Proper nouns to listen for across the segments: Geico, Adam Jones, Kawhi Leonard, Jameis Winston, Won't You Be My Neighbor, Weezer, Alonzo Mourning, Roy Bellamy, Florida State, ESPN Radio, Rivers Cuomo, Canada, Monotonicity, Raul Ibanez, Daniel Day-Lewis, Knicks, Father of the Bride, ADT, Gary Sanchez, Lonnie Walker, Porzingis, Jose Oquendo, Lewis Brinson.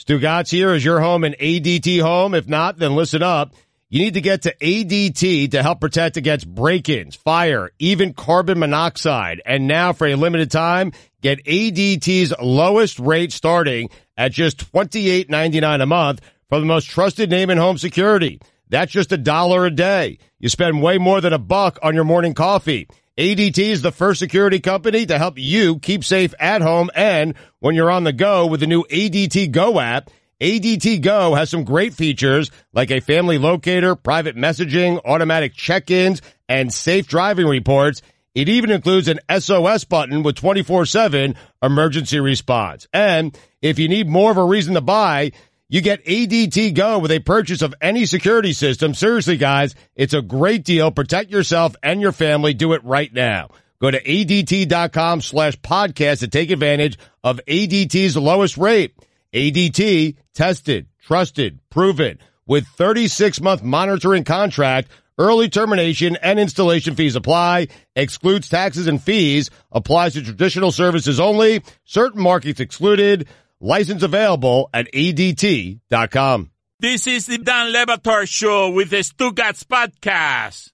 Stugotz here. Is your home an ADT home? If not, then listen up. You need to get to ADT to help protect against break-ins, fire, even carbon monoxide. And now, for a limited time, get ADT's lowest rate starting at just $28.99 a month from the most trusted name in home security. That's just $1 a day. You spend way more than $1 on your morning coffee. ADT is the first security company to help you keep safe at home and when you're on the go with the new ADT Go app. ADT Go has some great features like a family locator, private messaging, automatic check-ins, and safe driving reports. It even includes an SOS button with 24/7 emergency response. And if you need more of a reason to buy, you get ADT Go with a purchase of any security system. Seriously, guys, it's a great deal. Protect yourself and your family. Do it right now. Go to ADT.com/podcast to take advantage of ADT's lowest rate. ADT, tested, trusted, proven, with 36-month monitoring contract, early termination and installation fees apply, excludes taxes and fees, applies to traditional services only, certain markets excluded, license available at ADT.com. This is the Dan Le Batard Show with the Stugotz Podcast.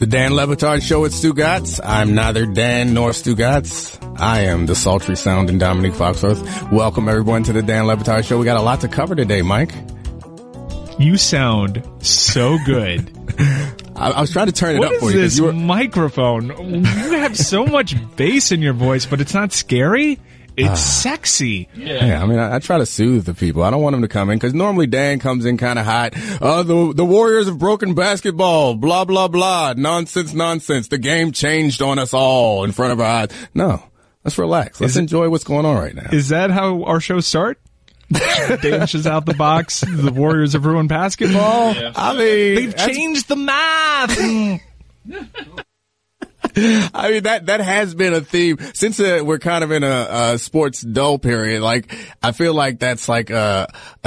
The Dan Le Batard Show at Stugotz. I'm neither Dan nor Stugotz. I am the sultry sounding Dominique Foxworth. Welcome everyone to the Dan Le Batard Show. We got a lot to cover today, Mike. You sound so good. I was trying to turn it up for you. What is this microphone? You have so much bass in your voice, but it's not scary. It's sexy. Yeah, I mean, I try to soothe the people. I don't want them to come in because normally Dan comes in kind of hot. The Warriors have broken basketball. Blah, blah, blah. Nonsense, nonsense. The game changed on us all in front of our eyes. No, let's relax. Let's enjoy what's going on right now. Is that how our shows start? Dances out the box. The Warriors have ruined basketball. Yeah. I mean, they've changed the math. I mean, that has been a theme since we're kind of in a sports dull period. Like, I feel like that's like a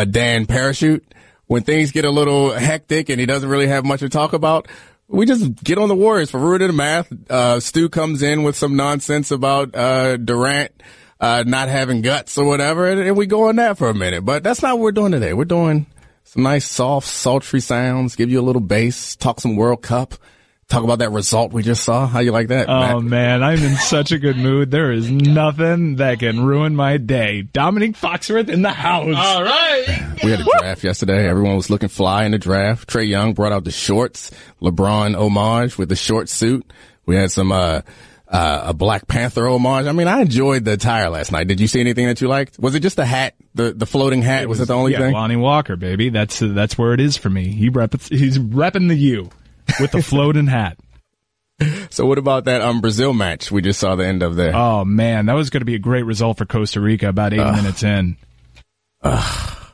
Dan parachute. When things get a little hectic and he doesn't really have much to talk about, we just get on the Warriors for rooted in math. Stu comes in with some nonsense about Durant not having guts or whatever, and we go on that for a minute. But that's not what we're doing today. We're doing some nice, soft, sultry sounds, give you a little bass, talk some World Cup. Talk about that result we just saw. How you like that, Matt? Oh, man, I'm in such a good mood. There is nothing that can ruin my day. Dominique Foxworth in the house. All right. We had a draft yesterday. Everyone was looking fly in the draft. Trae Young brought out the shorts. LeBron homage with the short suit. We had some a Black Panther homage. I mean, I enjoyed the attire last night. Did you see anything that you liked? Was it just the hat, the floating hat? It was it the only thing? Lonnie Walker, baby. That's where it is for me. He's repping the U. With the floating hat. So what about that Brazil match we just saw the end of there? Oh, man, that was going to be a great result for Costa Rica about 8 minutes in. Documentary.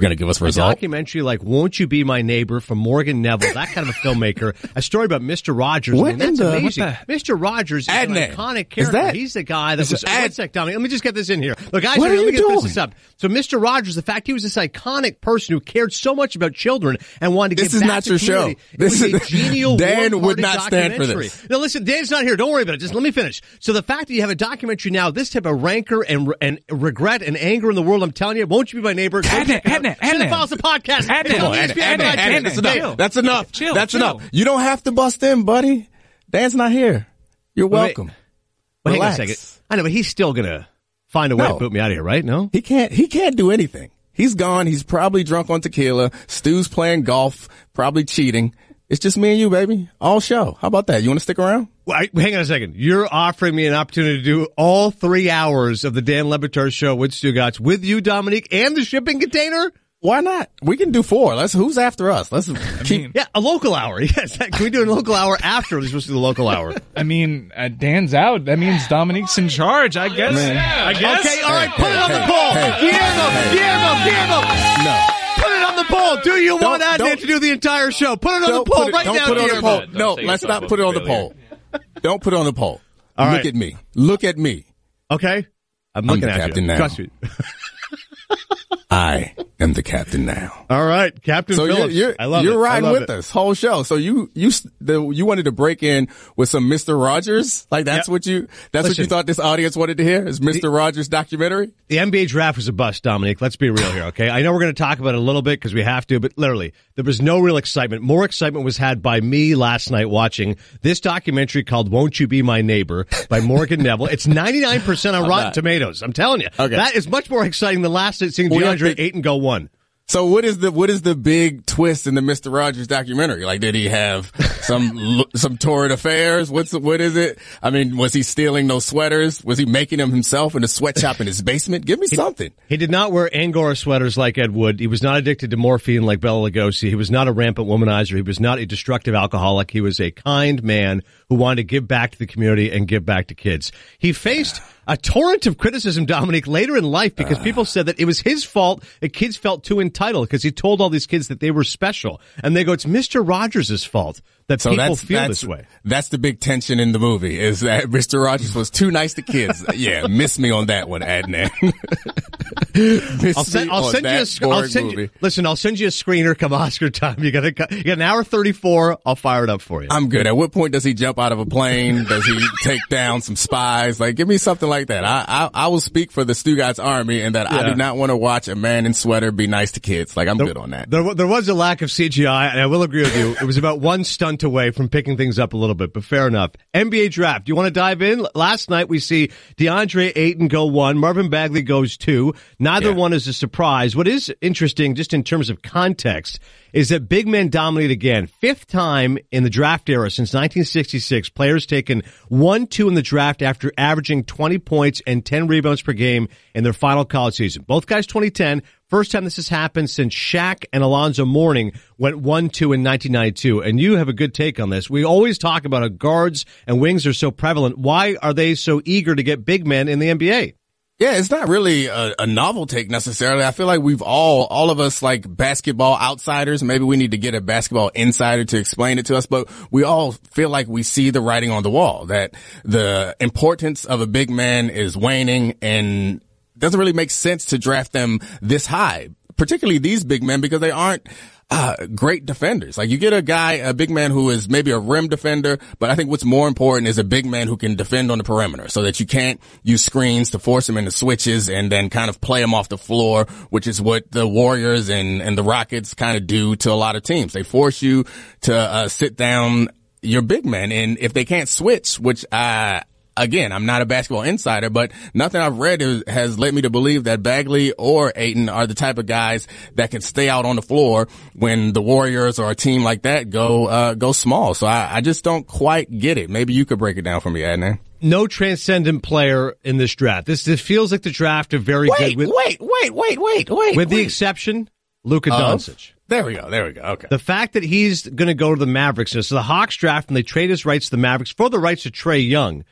You're going to give us a result? A documentary like Won't You Be My Neighbor from Morgan Neville, that kind of a filmmaker. A story about Mr. Rogers. What? I mean, that's amazing. Mr. Rogers is an iconic character. Is that? He's the guy that was... One sec, Dominique. Let me just get this in here. Look, guys, let me get this up. So Mr. Rogers, the fact he was this iconic person who cared so much about children and wanted to give back to the community. This is not your show. This is a genial, Dan would not stand for this. Now, listen, Dan's not here. Don't worry about it. Just let me finish. So the fact that you have a documentary now, this type of rancor and regret and anger in the world, I'm telling you, Won't You Be My Neighbor... Adnan, that's enough. Chill, that's enough. You don't have to bust in, buddy. Dan's not here. You're welcome. Wait, hang on a second. I know, but he's still gonna find a way to boot me out of here, right? No, he can't do anything. He's gone. He's probably drunk on tequila. Stu's playing golf, probably cheating. It's just me and you, baby. All show. How about that? You want to stick around? Well, hang on a second. You're offering me an opportunity to do all 3 hours of the Dan Le Batard Show with Stugotz with you, Dominique, and the shipping container? Why not? We can do 4. Who's after us? A local hour. Yes. Can we do a local hour after we're supposed to do the local hour? I mean, Dan's out. That means Dominique's in charge, I guess. Yeah, I guess. Okay, all right. Put it on the poll. Give him. No. Put it on the poll. Do you want Adnan to do the entire show? Put it on the poll right now. Put it on the poll. No, let's not put it on the poll. Don't put it on the poll. All right. Look at me. Look at me. Okay. I'm looking at you. Captain now. I am the captain now. All right, Captain Phillips. I love it. You're riding with us whole show. So you wanted to break in with some Mr. Rogers? Like that's what you thought this audience wanted to hear? Is Mr. Rogers documentary? The NBA draft was a bust, Dominique. Let's be real here, okay? I know we're going to talk about it a little bit because we have to, but literally there was no real excitement. More excitement was had by me last night watching this documentary called Won't You Be My Neighbor by Morgan Neville. It's 99% on Rotten Tomatoes. I'm telling you. Okay. That is much more exciting than last night seeing DeAndre Ayton go one. So what is the big twist in the Mr. Rogers documentary? Like, did he have some torrid affairs? What is it? I mean, was he stealing those sweaters? Was he making them himself in a sweatshop in his basement? Give me something. He did not wear Angora sweaters like Ed Wood. He was not addicted to morphine like Bela Lugosi. He was not a rampant womanizer. He was not a destructive alcoholic. He was a kind man who wanted to give back to the community and give back to kids. He faced a torrent of criticism, Dominique, later in life because people said that it was his fault that kids felt too entitled because he told all these kids that they were special. And they go, it's Mr. Rogers' fault that people feel this way. That's the big tension in the movie is that Mr. Rogers was too nice to kids. Yeah, miss me on that one, Adnan. I'll send you a screener come Oscar time. You got an hour 34. I'll fire it up for you. I'm good. At what point does he jump out of a plane? Does he take down some spies? Like, give me something like that. I will speak for the Stugotz army and that I do not want to watch a man in sweater be nice to kids. Like, I'm good on that. There was a lack of CGI, and I will agree with you. It was about one stunt away from picking things up a little bit, but fair enough. NBA draft. Do you want to dive in? Last night we see DeAndre Ayton go one, Marvin Bagley goes two. Neither one is a surprise. What is interesting, just in terms of context, is that big men dominate again. Fifth time in the draft era since 1966, players taken 1-2 in the draft after averaging 20 points and 10 rebounds per game in their final college season. Both guys 2010. First time this has happened since Shaq and Alonzo Mourning went 1-2 in 1992. And you have a good take on this. We always talk about how guards and wings are so prevalent. Why are they so eager to get big men in the NBA? Yeah, it's not really a novel take necessarily. I feel like we've all of us like basketball outsiders. Maybe we need to get a basketball insider to explain it to us, but we all feel like we see the writing on the wall that the importance of a big man is waning and doesn't really make sense to draft them this high, particularly these big men because they aren't great defenders. Like you get a big man who is maybe a rim defender, but I think what's more important is a big man who can defend on the perimeter so that you can't use screens to force him into switches and then kind of play him off the floor, which is what the Warriors and the Rockets kind of do to a lot of teams. They force you to sit down your big man. And if they can't switch, which again, I'm not a basketball insider, but nothing I've read has led me to believe that Bagley or Ayton are the type of guys that can stay out on the floor when the Warriors or a team like that go small. So I just don't quite get it. Maybe you could break it down for me, Adnan. No transcendent player in this draft. This feels like the draft of very good. With the exception, Luka Doncic. There we go. Okay. The fact that he's going to go to the Mavericks. So the Hawks draft and they trade his rights to the Mavericks for the rights to Trae Young.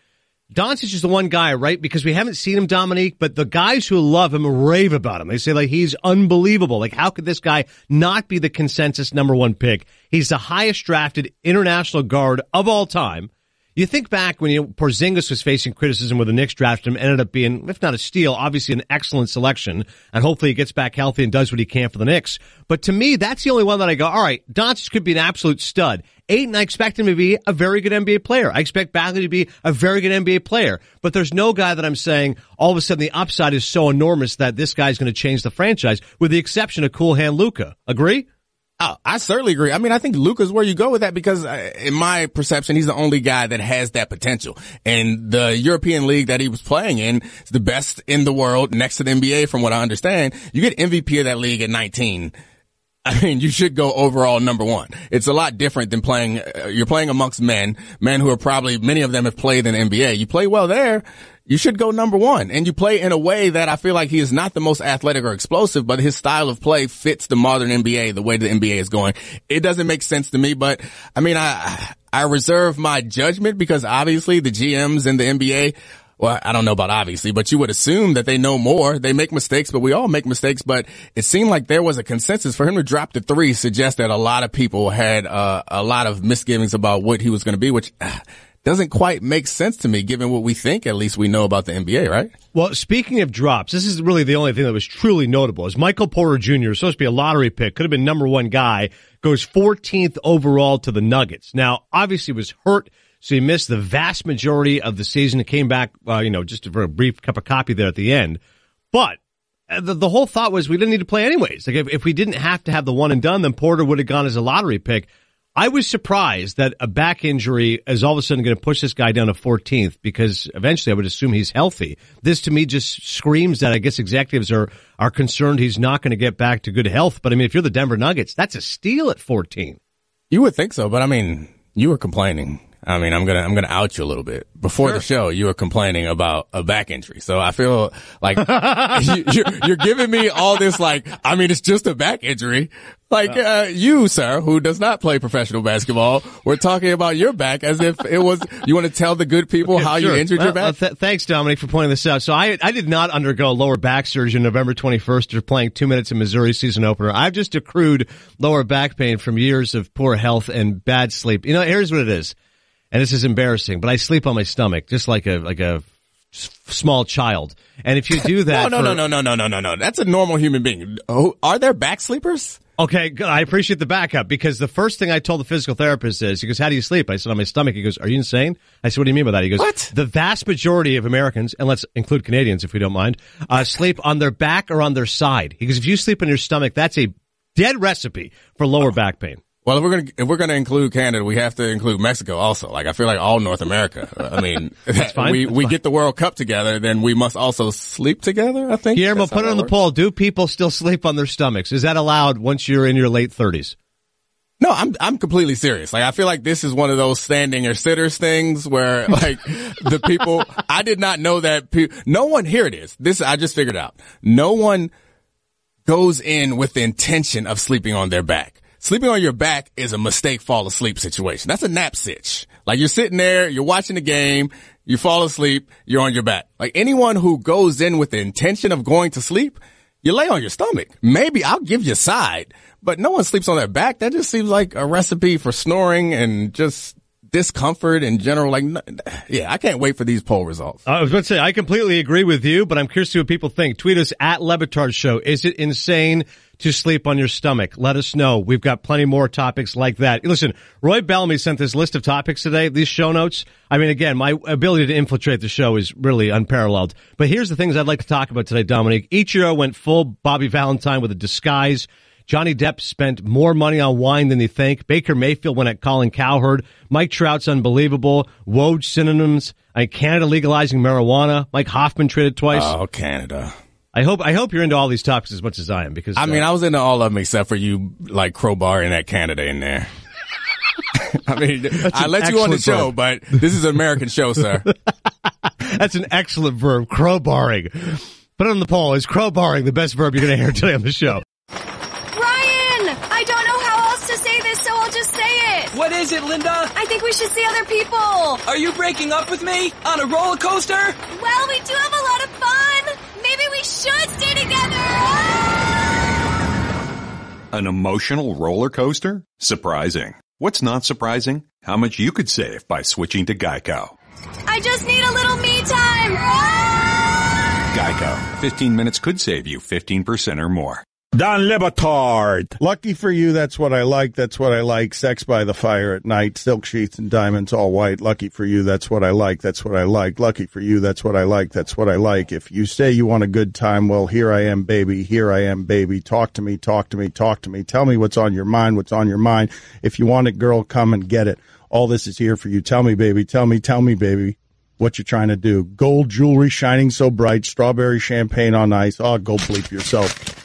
Doncic is the one guy, right? Because we haven't seen him, Dominique, but the guys who love him rave about him. They say, like, he's unbelievable. Like, how could this guy not be the consensus number one pick? He's the highest drafted international guard of all time. You think back when Porzingis was facing criticism where the Knicks drafted him, ended up being, if not a steal, obviously an excellent selection, and hopefully he gets back healthy and does what he can for the Knicks. But to me, that's the only one that I go, all right, Doncic could be an absolute stud. Ayton, I expect him to be a very good NBA player. I expect Bagley to be a very good NBA player. But there's no guy that I'm saying all of a sudden the upside is so enormous that this guy's going to change the franchise, with the exception of Cool Hand Luka. Agree? Oh, I certainly agree. I mean, I think Luka's where you go with that because in my perception, he's the only guy that has that potential. And the European league that he was playing in is the best in the world next to the NBA from what I understand. You get MVP of that league at 19. I mean, you should go overall number one. It's a lot different than you're playing amongst men who are probably, many of them have played in the NBA. You play well there. You should go number one, and you play in a way that I feel like he is not the most athletic or explosive, but his style of play fits the modern NBA, the way the NBA is going. It doesn't make sense to me, but I mean, I reserve my judgment because obviously the GMs in the NBA, well, I don't know about obviously, but you would assume that they know more. They make mistakes, but we all make mistakes, but it seemed like there was a consensus for him to drop the three suggests that a lot of people had a lot of misgivings about what he was going to be, which doesn't quite make sense to me, given what we think, at least we know about the NBA, right? Well, speaking of drops, this is really the only thing that was truly notable. Is Michael Porter Jr. supposed to be a lottery pick, could have been number one guy, goes 14th overall to the Nuggets. Now, obviously, was hurt, so he missed the vast majority of the season. It came back, just for a brief cup of coffee there at the end, but. The whole thought was we didn't need to play anyways. Like if we didn't have to have the one and done, then Porter would have gone as a lottery pick. I was surprised that a back injury is all of a sudden going to push this guy down to 14th because eventually I would assume he's healthy. This to me just screams that I guess executives are concerned he's not going to get back to good health. But I mean, if you're the Denver Nuggets, that's a steal at 14. You would think so, but I mean, you were complaining. I mean, I'm gonna out you a little bit. Before the show, you were complaining about a back injury, so I feel like you're giving me all this. Like, I mean, it's just a back injury. Like you, sir, who does not play professional basketball, we're talking about your back as if it was. You want to tell the good people you injured your back? Thanks, Dominique, for pointing this out. So I did not undergo lower back surgery November 21st after playing 2 minutes in Missouri's season opener. I've just accrued lower back pain from years of poor health and bad sleep. You know, here's what it is. And this is embarrassing, but I sleep on my stomach, just like a small child. And if you do that, no. That's a normal human being. Oh, are there back sleepers? Okay, good. I appreciate the backup because the first thing I told the physical therapist is, he goes, "How do you sleep?" I said, "On my stomach." He goes, "Are you insane?" I said, "What do you mean by that?" He goes, "What? The vast majority of Americans, and let's include Canadians if we don't mind, sleep on their back or on their side." He goes, "If you sleep on your stomach, that's a dead recipe for lower back pain." Well, if we're gonna include Canada, we have to include Mexico also. Like I feel like all North America. I mean, we get the World Cup together, then we must also sleep together. I think. Guillermo, put it on the poll. Do people still sleep on their stomachs? Is that allowed once you're in your late 30s? No, I'm completely serious. Like I feel like this is one of those standing or sitters things where like the people. I did not know that. No one. Here it is. This I just figured out. No one goes in with the intention of sleeping on their back. Sleeping on your back is a mistake fall asleep situation. That's a nap sitch. Like you're sitting there, you're watching the game, you fall asleep, you're on your back. Like anyone who goes in with the intention of going to sleep, you lay on your stomach. Maybe I'll give you a side, but no one sleeps on their back. That just seems like a recipe for snoring and just discomfort in general. Like, yeah, I can't wait for these poll results. I was about to say, I completely agree with you, but I'm curious to see what people think. Tweet us at Le Batard Show. Is it insane to sleep on your stomach? Let us know. We've got plenty more topics like that. Listen, Roy Bellamy sent this list of topics today, these show notes. I mean, again, my ability to infiltrate the show is really unparalleled. But here's the things I'd like to talk about today, Dominique. Ichiro went full Bobby Valentine with a disguise. Johnny Depp spent more money on wine than you think. Baker Mayfield went at Colin Cowherd. Mike Trout's unbelievable. Woj synonyms. Canada legalizing marijuana. Mike Hoffman traded twice. Oh, Canada. I hope you're into all these topics as much as I am because I mean I was into all of them except for you like crowbarring that Canada in there. I mean I let you on the show, but this is an American show, sir. That's an excellent verb, crowbarring. Put it on the poll. Is crowbarring the best verb you're going to hear today on the show? Brian, I don't know how else to say this, so I'll just say it. What is it, Linda? I think we should see other people. Are you breaking up with me on a roller coaster? Well, we do have a lot of fun. Maybe we should stay together! An emotional roller coaster? Surprising. What's not surprising? How much you could save by switching to Geico. I just need a little me time! Geico. 15 minutes could save you 15% or more. Dan Le Batard. Lucky for you, that's what I like. That's what I like. Sex by the fire at night. Silk sheets and diamonds, all white. Lucky for you, that's what I like. That's what I like. Lucky for you, that's what I like. That's what I like. If you say you want a good time, well, here I am, baby. Here I am, baby. Talk to me. Talk to me. Talk to me. Tell me what's on your mind. What's on your mind. If you want it, girl, come and get it. All this is here for you. Tell me, baby. Tell me. Tell me, baby. What you're trying to do. Gold jewelry shining so bright. Strawberry champagne on ice. Oh, go bleep yourself.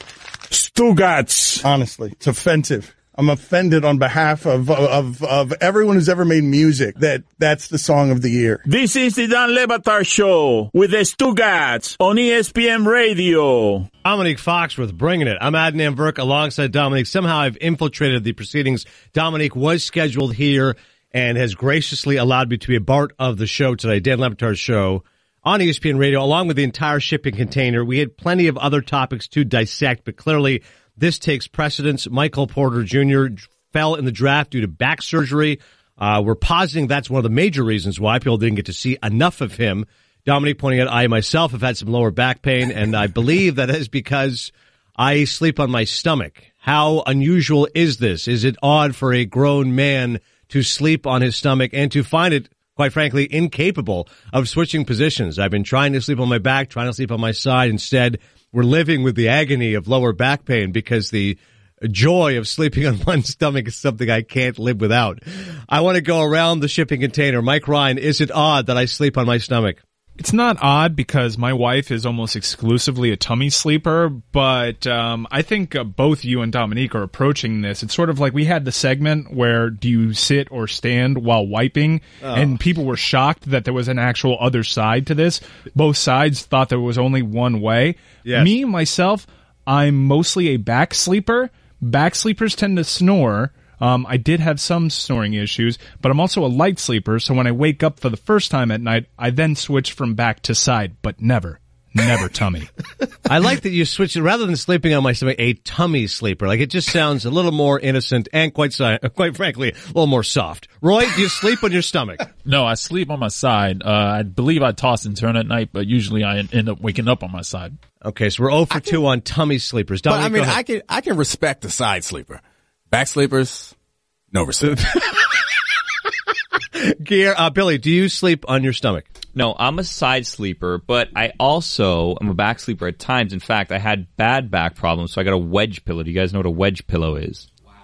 Stugotz. Honestly, it's offensive. I'm offended on behalf of everyone who's ever made music that's the song of the year. This is the Dan Le Batard Show with the Stugotz on ESPN Radio. Dominique Foxworth bringing it. I'm Adnan Virk alongside Dominique. Somehow I've infiltrated the proceedings. Dominique was scheduled here and has graciously allowed me to be a part of the show today, Dan Le Batard Show on ESPN Radio, along with the entire shipping container. We had plenty of other topics to dissect, but clearly this takes precedence. Michael Porter Jr. fell in the draft due to back surgery. We're positing that's one of the major reasons why people didn't get to see enough of him. Dominique pointing out, I myself have had some lower back pain, and I believe that is because I sleep on my stomach. How unusual is this? Is it odd for a grown man to sleep on his stomach and to find it, quite frankly, incapable of switching positions? I've been trying to sleep on my back, trying to sleep on my side. Instead, we're living with the agony of lower back pain because the joy of sleeping on one's stomach is something I can't live without. I want to go around the shipping container. Mike Ryan, is it odd that I sleep on my stomach? It's not odd because my wife is almost exclusively a tummy sleeper, but I think both you and Dominique are approaching this. It's sort of like we had the segment where do you sit or stand while wiping, and people were shocked that there was an actual other side to this. Both sides thought there was only one way. Yes. Me, myself, I'm mostly a back sleeper. Back sleepers tend to snore. I did have some snoring issues, but I'm also a light sleeper, so when I wake up for the first time at night, I then switch from back to side, but never tummy. I like that you switched it rather than sleeping on my stomach, a tummy sleeper. Like, it just sounds a little more innocent and quite frankly, a little more soft. Roy, do you sleep on your stomach? No, I sleep on my side. I believe I toss and turn at night, but usually I end up waking up on my side. Okay, so we're 0 for 2 on tummy sleepers. Dominique, but I mean, I can respect the side sleeper. Back sleepers, no receipt. Billy, do you sleep on your stomach? No, I'm a side sleeper, but I also am a back sleeper at times. In fact, I had bad back problems, so I got a wedge pillow. Do you guys know what a wedge pillow is? Wow.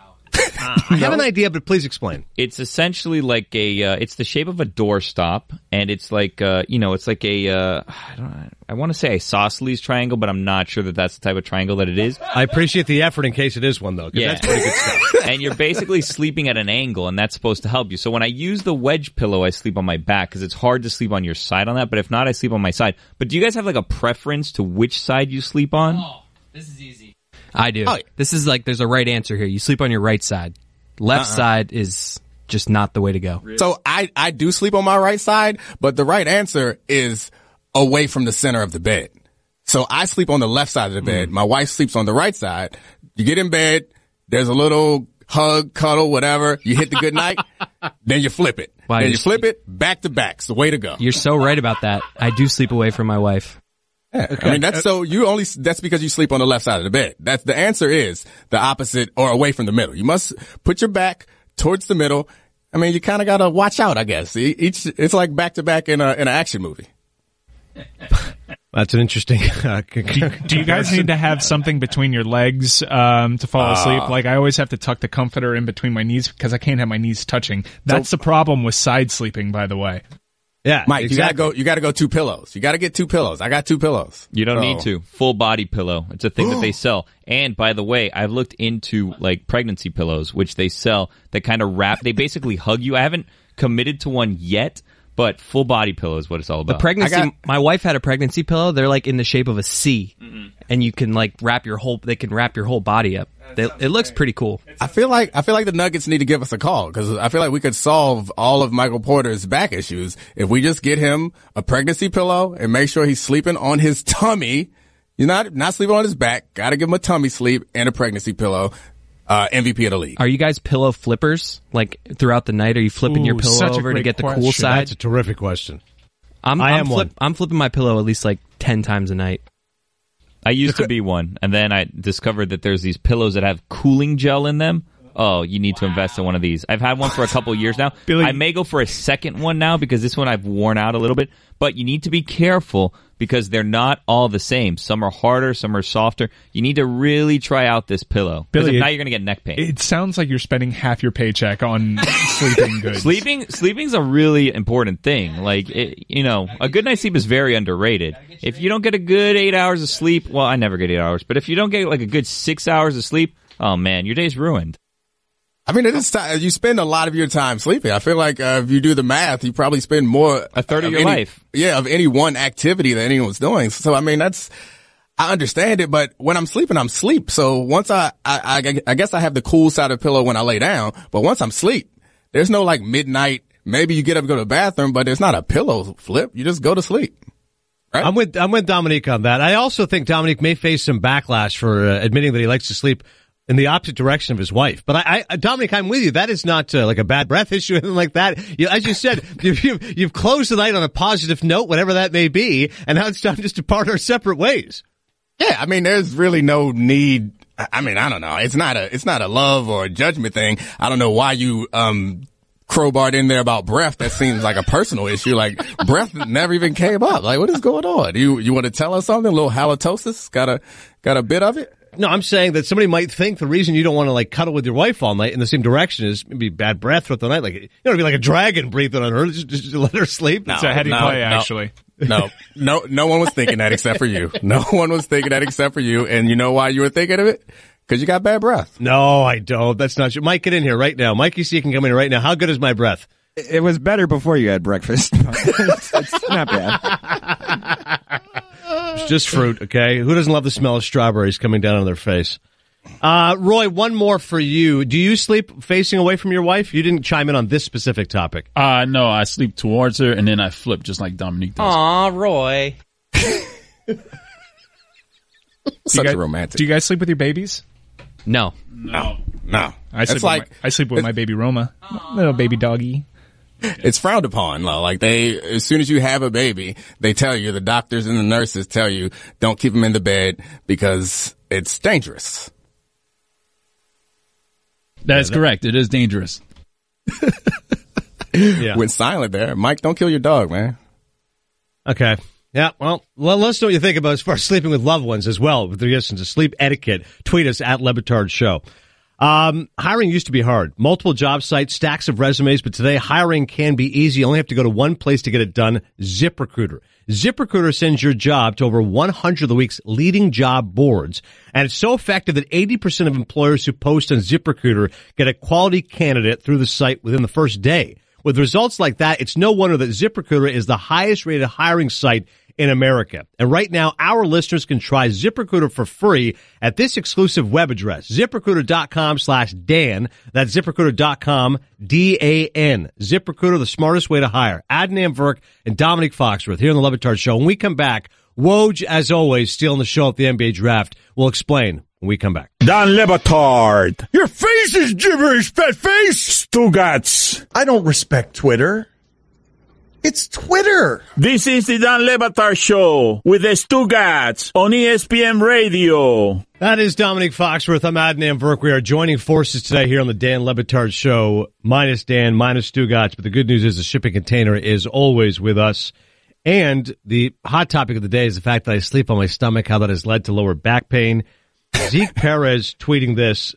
I have an idea, but please explain. It's essentially like it's the shape of a doorstop, and it's like, it's like I want to say isosceles triangle, but I'm not sure that that's the type of triangle that it is. I appreciate the effort in case it is one, though, because that's pretty good stuff. And you're basically sleeping at an angle, and that's supposed to help you. So when I use the wedge pillow, I sleep on my back because it's hard to sleep on your side on that. But if not, I sleep on my side. But do you guys have like a preference to which side you sleep on? Oh, this is easy. I do. Oh, yeah. This is like there's a right answer here. You sleep on your right side. Left side is just not the way to go. Really? So I do sleep on my right side, but the right answer is away from the center of the bed. So I sleep on the left side of the bed. My wife sleeps on the right side. You get in bed, there's a little hug, cuddle, whatever. You hit the good night, then you flip it. Why then you flip it back to back. It's the way to go. You're so right about that. I do sleep away from my wife. Yeah, okay. I mean, that's because you sleep on the left side of the bed. That's the answer is the opposite or away from the middle. You must put your back towards the middle. I mean, you kind of got to watch out, I guess. It's like back to back in an action movie. That's an interesting do you guys need to have something between your legs to fall asleep? Like, I always have to tuck the comforter in between my knees because I can't have my knees touching. That's the problem with side sleeping, by the way. Yeah, Mike, exactly. You gotta go two pillows. You gotta get two pillows. I got two pillows. You don't need to. Full body pillow. It's a thing that they sell. And by the way, I've looked into like pregnancy pillows, which they sell that kind of wrap. They basically hug you. I haven't committed to one yet. But full body pillow is what it's all about. My wife had a pregnancy pillow. They're like in the shape of a C, and you can like wrap your whole body up. It looks pretty cool. I feel like the Nuggets need to give us a call because I feel like we could solve all of Michael Porter's back issues if we just get him a pregnancy pillow and make sure he's sleeping on his tummy. You're not sleeping on his back. Got to give him a tummy sleep and a pregnancy pillow. MVP of the league. Are you guys pillow flippers? Like throughout the night, are you flipping your pillow over to get the cool side? That's a terrific question. I'm flipping my pillow at least like 10 times a night. I used to be one, and then I discovered that there's these pillows that have cooling gel in them. Oh, you need to invest in one of these. I've had one for a couple years now. Billy. I may go for a second one now because this one I've worn out a little bit. But you need to be careful because they're not all the same. Some are harder, some are softer. You need to really try out this pillow. Billy, now you're going to get neck pain. It sounds like you're spending half your paycheck on sleeping goods. Sleeping's a really important thing. Like, a good night's sleep is very underrated. If you don't get a good 8 hours of sleep, well, I never get 8 hours. But if you don't get like a good 6 hours of sleep, oh man, your day's ruined. I mean, it is you spend a lot of your time sleeping. I feel like if you do the math, you probably spend more a third of your life. Yeah, of any one activity that anyone's doing. So I mean, I understand it, but when I'm sleeping, I'm sleep. So once I guess I have the cool side of the pillow when I lay down, but once I'm sleep, there's no like midnight. Maybe you get up and go to the bathroom, but there's not a pillow flip. You just go to sleep. Right? I'm with Dominique on that. I also think Dominique may face some backlash for admitting that he likes to sleep in the opposite direction of his wife. But I Dominique, I'm with you. That is not like a bad breath issue or anything like that. You, as you said, you've closed the night on a positive note, whatever that may be, and now it's time just to part our separate ways. Yeah, I mean, there's really no need. I mean, I don't know. It's not a love or a judgment thing. I don't know why you crowbarred in there about breath. That seems like a personal issue. Like, breath never even came up. Like, what is going on? You want to tell us something? A little halitosis? Got a bit of it? No, I'm saying that somebody might think the reason you don't want to, like, cuddle with your wife all night in the same direction is maybe bad breath throughout the night. Like, you know, it'd be like a dragon breathing on her. Just let her sleep. It's a heady play, actually. No one was thinking that except for you. No one was thinking that except for you. And you know why you were thinking of it? Because you got bad breath. No, I don't. That's not true. Mike, get in here right now. Mike, you see, you can come in right now. How good is my breath? It was better before you had breakfast. It's not bad. It's just fruit, okay? Who doesn't love the smell of strawberries coming down on their face? Roy, one more for you. Do you sleep facing away from your wife? You didn't chime in on this specific topic. No, I sleep towards her, and then I flip just like Dominique does. Aw, Roy. Such a romantic. Do you guys sleep with your babies? No. I sleep with my baby Roma. Aww. Little baby doggy. It's frowned upon, though. Like, as soon as you have a baby, they tell you, the doctors and the nurses tell you, don't keep them in the bed because it's dangerous. That's correct. It is dangerous. Yeah. Went silent there. Mike, don't kill your dog, man. Okay. Yeah, well, let us know what you think about as far as sleeping with loved ones as well. With the essence of sleep etiquette, tweet us at Le Batard Show. Hiring used to be hard. Multiple job sites, stacks of resumes, but today hiring can be easy. You only have to go to one place to get it done, ZipRecruiter. ZipRecruiter sends your job to over 100 of the week's leading job boards, and it's so effective that 80% of employers who post on ZipRecruiter get a quality candidate through the site within the first day. With results like that, it's no wonder that ZipRecruiter is the highest-rated hiring site in America. And right now, our listeners can try ZipRecruiter for free at this exclusive web address, ZipRecruiter.com/Dan. That's ZipRecruiter.com, D-A-N. ZipRecruiter, the smartest way to hire. Adnan Virk and Dominique Foxworth here on the Le Batard Show. When we come back, Woj, as always, stealing the show at the NBA draft. We'll explain when we come back. Dan Le Batard. Your face is gibberish, fat face. Stugotz. I don't respect Twitter. It's Twitter. This is the Dan Le Batard Show with the Stugotz on ESPN Radio. That is Dominique Foxworth. I'm Adnan Virk. We are joining forces today here on the Dan Le Batard Show. Minus Dan, minus Stugotz. But the good news is the shipping container is always with us. And the hot topic of the day is the fact that I sleep on my stomach, how that has led to lower back pain. Zeke Perez tweeting this.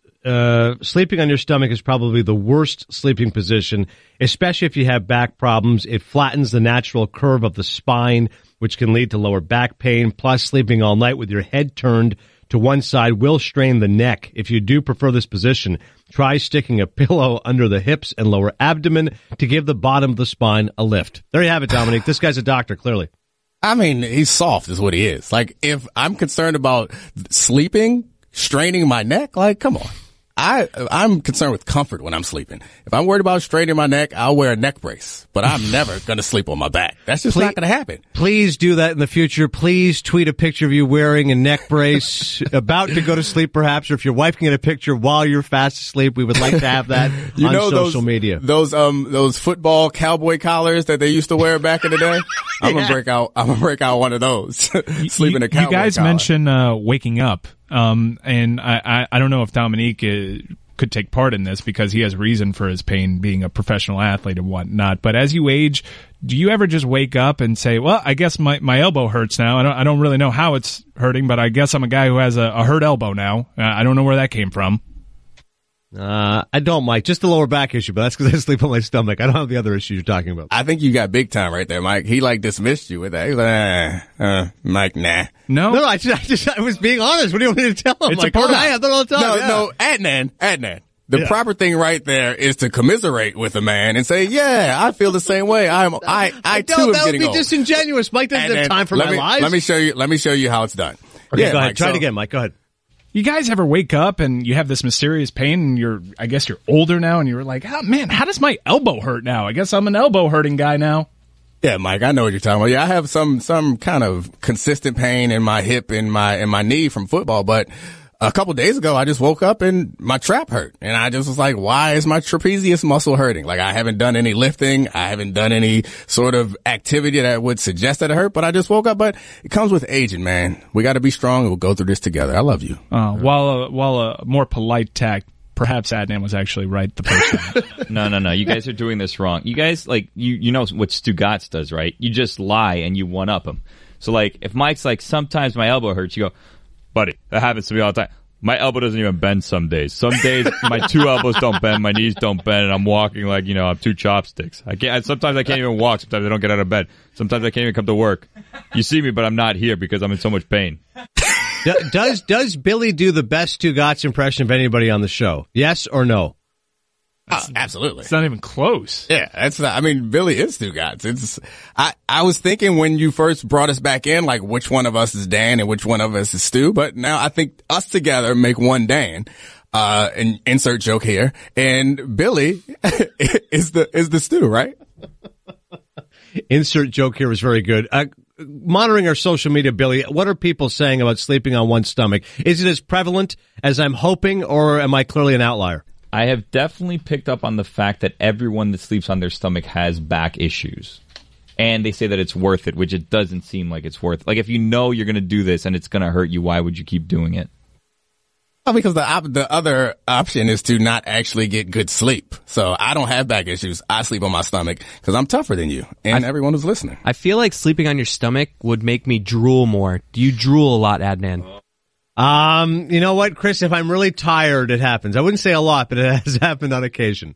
Sleeping on your stomach is probably the worst sleeping position, especially if you have back problems. It flattens the natural curve of the spine, which can lead to lower back pain. Plus, sleeping all night with your head turned to one side will strain the neck. If you do prefer this position, try sticking a pillow under the hips and lower abdomen to give the bottom of the spine a lift. There you have it, Dominique. This guy's a doctor, clearly. I mean, he's soft is what he is. Like, if I'm concerned about sleeping, straining my neck, like, come on. I'm concerned with comfort when I'm sleeping. If I'm worried about straining my neck, I'll wear a neck brace. But I'm never going to sleep on my back. That's just not going to happen. Please do that in the future. Please tweet a picture of you wearing a neck brace, about to go to sleep perhaps, or if your wife can get a picture while you're fast asleep, we would like to have that on social media. Those football cowboy collars that they used to wear back in the day? I'm gonna break out one of those. Sleep in a cowboy collar. You guys mentioned waking up. And I don't know if Dominique could take part in this because he has reason for his pain being a professional athlete and whatnot. But as you age, do you ever just wake up and say, well, I guess my elbow hurts now. I don't really know how it's hurting, but I guess I'm a guy who has a hurt elbow now. I don't know where that came from. I don't, Mike. Just the lower back issue, but that's because I sleep on my stomach. I don't have the other issue you're talking about. I think you got big time right there, Mike. He dismissed you with that. He was like, Mike, nah. No, I was being honest. What do you want me to tell him? It's like, I have that all the time. No, Adnan. The proper thing right there is to commiserate with a man and say, yeah, I feel the same way. I too am getting old. That would be disingenuous. Mike doesn't have time for my lies. Let me show you how it's done. Okay, yeah, go ahead. Mike, try it again, Mike. Go ahead. You guys ever wake up and you have this mysterious pain and I guess you're older now and you're like, oh man, how does my elbow hurt now? I guess I'm an elbow hurting guy now. Yeah, Mike, I know what you're talking about. Yeah, I have some kind of consistent pain in my hip and my knee from football, but a couple days ago, I just woke up and my trap hurt. And I just was like, why is my trapezius muscle hurting? Like, I haven't done any lifting. I haven't done any sort of activity that would suggest that it hurt, but I just woke up. But it comes with aging, man. We got to be strong and we'll go through this together. I love you. While a more polite tact, perhaps Adnan was actually right the first time. No. You guys are doing this wrong. You guys, like, you know what Stugotz does, right? You just lie and you one-up him. So, like, if Mike's like, sometimes my elbow hurts, you go, buddy, that happens to me all the time. My elbow doesn't even bend some days. Some days, my two elbows don't bend, my knees don't bend, and I'm walking like, you know, I'm two chopsticks. Sometimes I can't even walk. Sometimes I don't get out of bed. Sometimes I can't even come to work. You see me, but I'm not here because I'm in so much pain. Does Billy do the best Stugotz impression of anybody on the show? Yes or no? Absolutely. It's not even close. Yeah, that's not, I mean, Billy is Stugotz. I was thinking when you first brought us back in, like, which one of us is Dan and which one of us is Stu, but now I think us together make one Dan. And insert joke here. And Billy is the Stu, right? Insert joke here was very good. Monitoring our social media, Billy, what are people saying about sleeping on one's stomach? Is it as prevalent as I'm hoping, or am I clearly an outlier? I have definitely picked up on the fact that everyone that sleeps on their stomach has back issues. And they say that it's worth it, which it doesn't seem like it's worth it. Like, if you know you're going to do this and it's going to hurt you, why would you keep doing it? Well, because the other option is to not actually get good sleep. So I don't have back issues. I sleep on my stomach because I'm tougher than you and everyone who's listening. I feel like sleeping on your stomach would make me drool more. Do you drool a lot, Adnan? You know what, Chris? If I'm really tired, it happens. I wouldn't say a lot, but it has happened on occasion.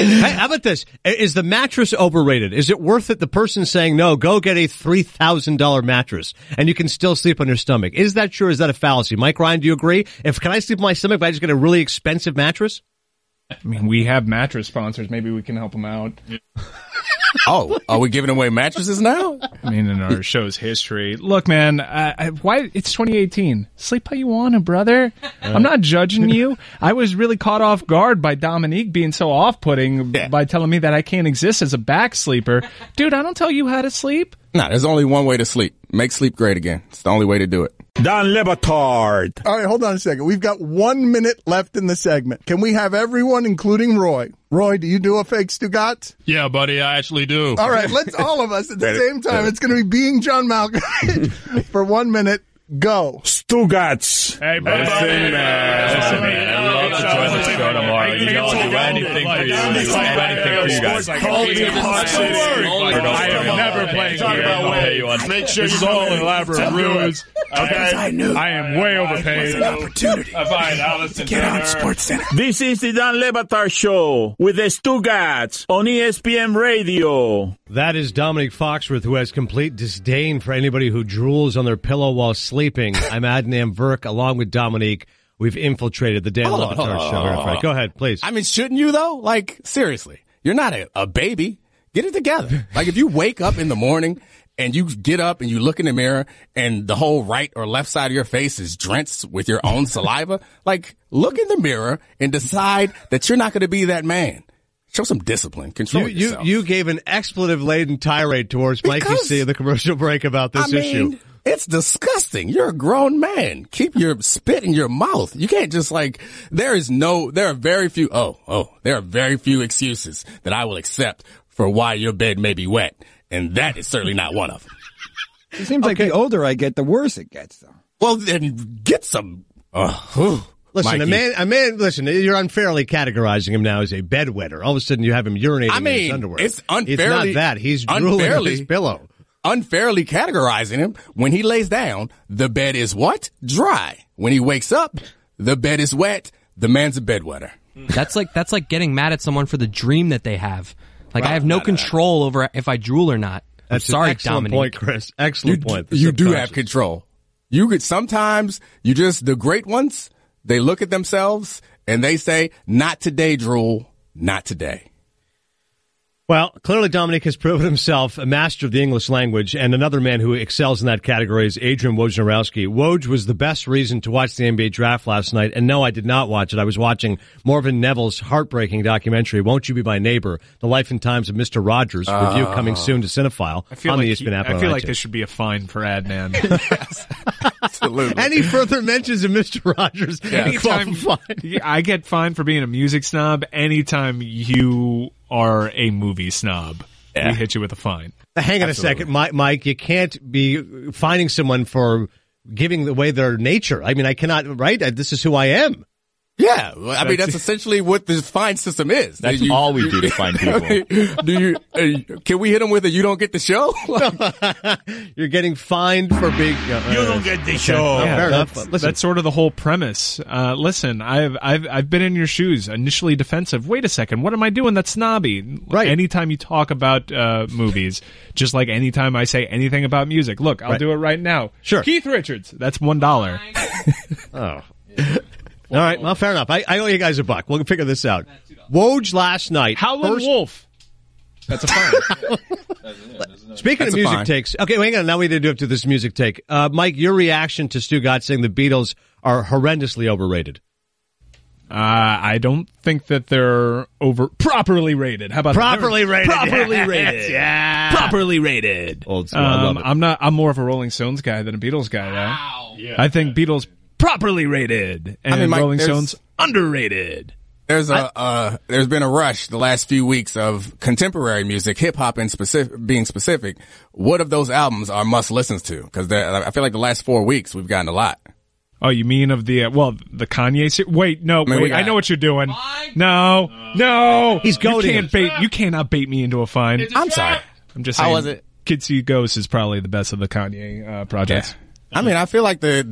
Hey, how about this? Is the mattress overrated? Is it worth it? The person saying, no, go get a $3,000 mattress and you can still sleep on your stomach. Is that true? Is that a fallacy? Mike Ryan, do you agree? Can I sleep on my stomach if I just get a really expensive mattress? I mean, we have mattress sponsors. Maybe we can help them out. Oh, are we giving away mattresses now? I mean, in our show's history. Look, man, it's 2018. Sleep how you want, brother. I'm not judging you. I was really caught off guard by Dominique being so off-putting by telling me that I can't exist as a back sleeper. Dude, I don't tell you how to sleep. No, there's only one way to sleep. Make sleep great again. It's the only way to do it. Dan Le Batard. All right, hold on a second. We've got 1 minute left in the segment. Can we have everyone, including Roy? Roy, do you do a fake Stugotz? Yeah, buddy, I actually do. All right, let's all of us at the same time. It's going to be being John Malkovich for 1 minute. Go. Stugotz. Hey, buddy. Listen, man. I love to join the show tomorrow. You know, I'll do anything for you. I'll do anything for you guys. I am never playing here. Make sure you all elaborate ruse. Okay. I am way overpaid. An opportunity. Get on SportsCenter. This is the Dan Le Batard Show with the Stugotz on ESPN Radio. That is Dominique Foxworth, who has complete disdain for anybody who drools on their pillow while sleeping. I'm Adnan Virk, along with Dominique. We've infiltrated the Dan Le Batard Show. Right. Go ahead, please. I mean, shouldn't you, though? Like, seriously, you're not a baby. Get it together. Like, if you wake up in the morning and you get up and you look in the mirror and the whole right or left side of your face is drenched with your own saliva, like, look in the mirror and decide that you're not going to be that man. Show some discipline. Control yourself. You gave an expletive-laden tirade towards Mikey C in the commercial break about this issue. It's disgusting. You're a grown man. Keep your spit in your mouth. You can't just there are very few excuses that I will accept for why your bed may be wet. And that is certainly not one of them. It seems like the older I get, the worse it gets, though. Well, then get some. Listen, Mikey. Listen, you're unfairly categorizing him now as a bedwetter. All of a sudden, you have him urinating in his underwear. It's unfairly. It's not that. He's drooling on his pillow. Unfairly categorizing him. When he lays down, the bed is what? Dry. When he wakes up, the bed is wet. The man's a bedwetter. That's like getting mad at someone for the dream that they have. Like, I have no control over if I drool or not. That's an excellent point, Chris. Excellent point. You do have control. You could sometimes, the great ones, they look at themselves and they say, not today, drool, not today. Well, clearly Dominique has proven himself a master of the English language, and another man who excels in that category is Adrian Wojnarowski. Woj was the best reason to watch the NBA draft last night, and no, I did not watch it. I was watching Marvin Neville's heartbreaking documentary, Won't You Be My Neighbor? The Life and Times of Mr. Rogers, review coming soon to Cinephile on the ESPN app. I feel like this should be a fine for Adnan. Absolutely. Any further mentions of Mr. Rogers? Anytime, I get fined for being a music snob. Anytime you are a movie snob, we hit you with a fine. Hang on a second, Mike. You can't be fining someone for giving away their nature. I mean, I cannot, right? This is who I am. Yeah, I mean that's essentially what this fine system is. That's all we do to find people. Can we hit them with a "you don't get the show"? You're getting fined for being. You don't get the show. Yeah, fair enough. That's sort of the whole premise. Listen, I've been in your shoes. Initially defensive. Wait a second. What am I doing? That's snobby. Right. Anytime you talk about movies, just like anytime I say anything about music. Look, I'll do it right now. Sure. Keith Richards. That's $1. Oh. All right, well, fair enough. I owe you guys $1. We'll figure this out. Woj last night. Howlin' Wolf. That's a fine. Speaking of music takes, okay, hang on. Now we need to do up to this music take. Mike, your reaction to Stugotz saying the Beatles are horrendously overrated. I don't think that they're properly rated. How about properly rated? Properly rated. Yeah. Properly rated. Old school. I love it. I'm more of a Rolling Stones guy than a Beatles guy, though. Wow. Yeah. I think Beatles properly rated, and I mean, Mike, Rolling Stones underrated. There's been a rush the last few weeks of contemporary music, hip hop, and being specific. What of those albums are must listens to? Because I feel like the last 4 weeks we've gotten a lot. Oh, you mean of the the Kanye? Wait, no, wait. I know what you're doing. Fine? No. He's goading. You cannot bait me into a fine. I'm sorry. I'm just saying. How was it? Kids See Ghosts is probably the best of the Kanye projects. Yeah. I mean, I feel like the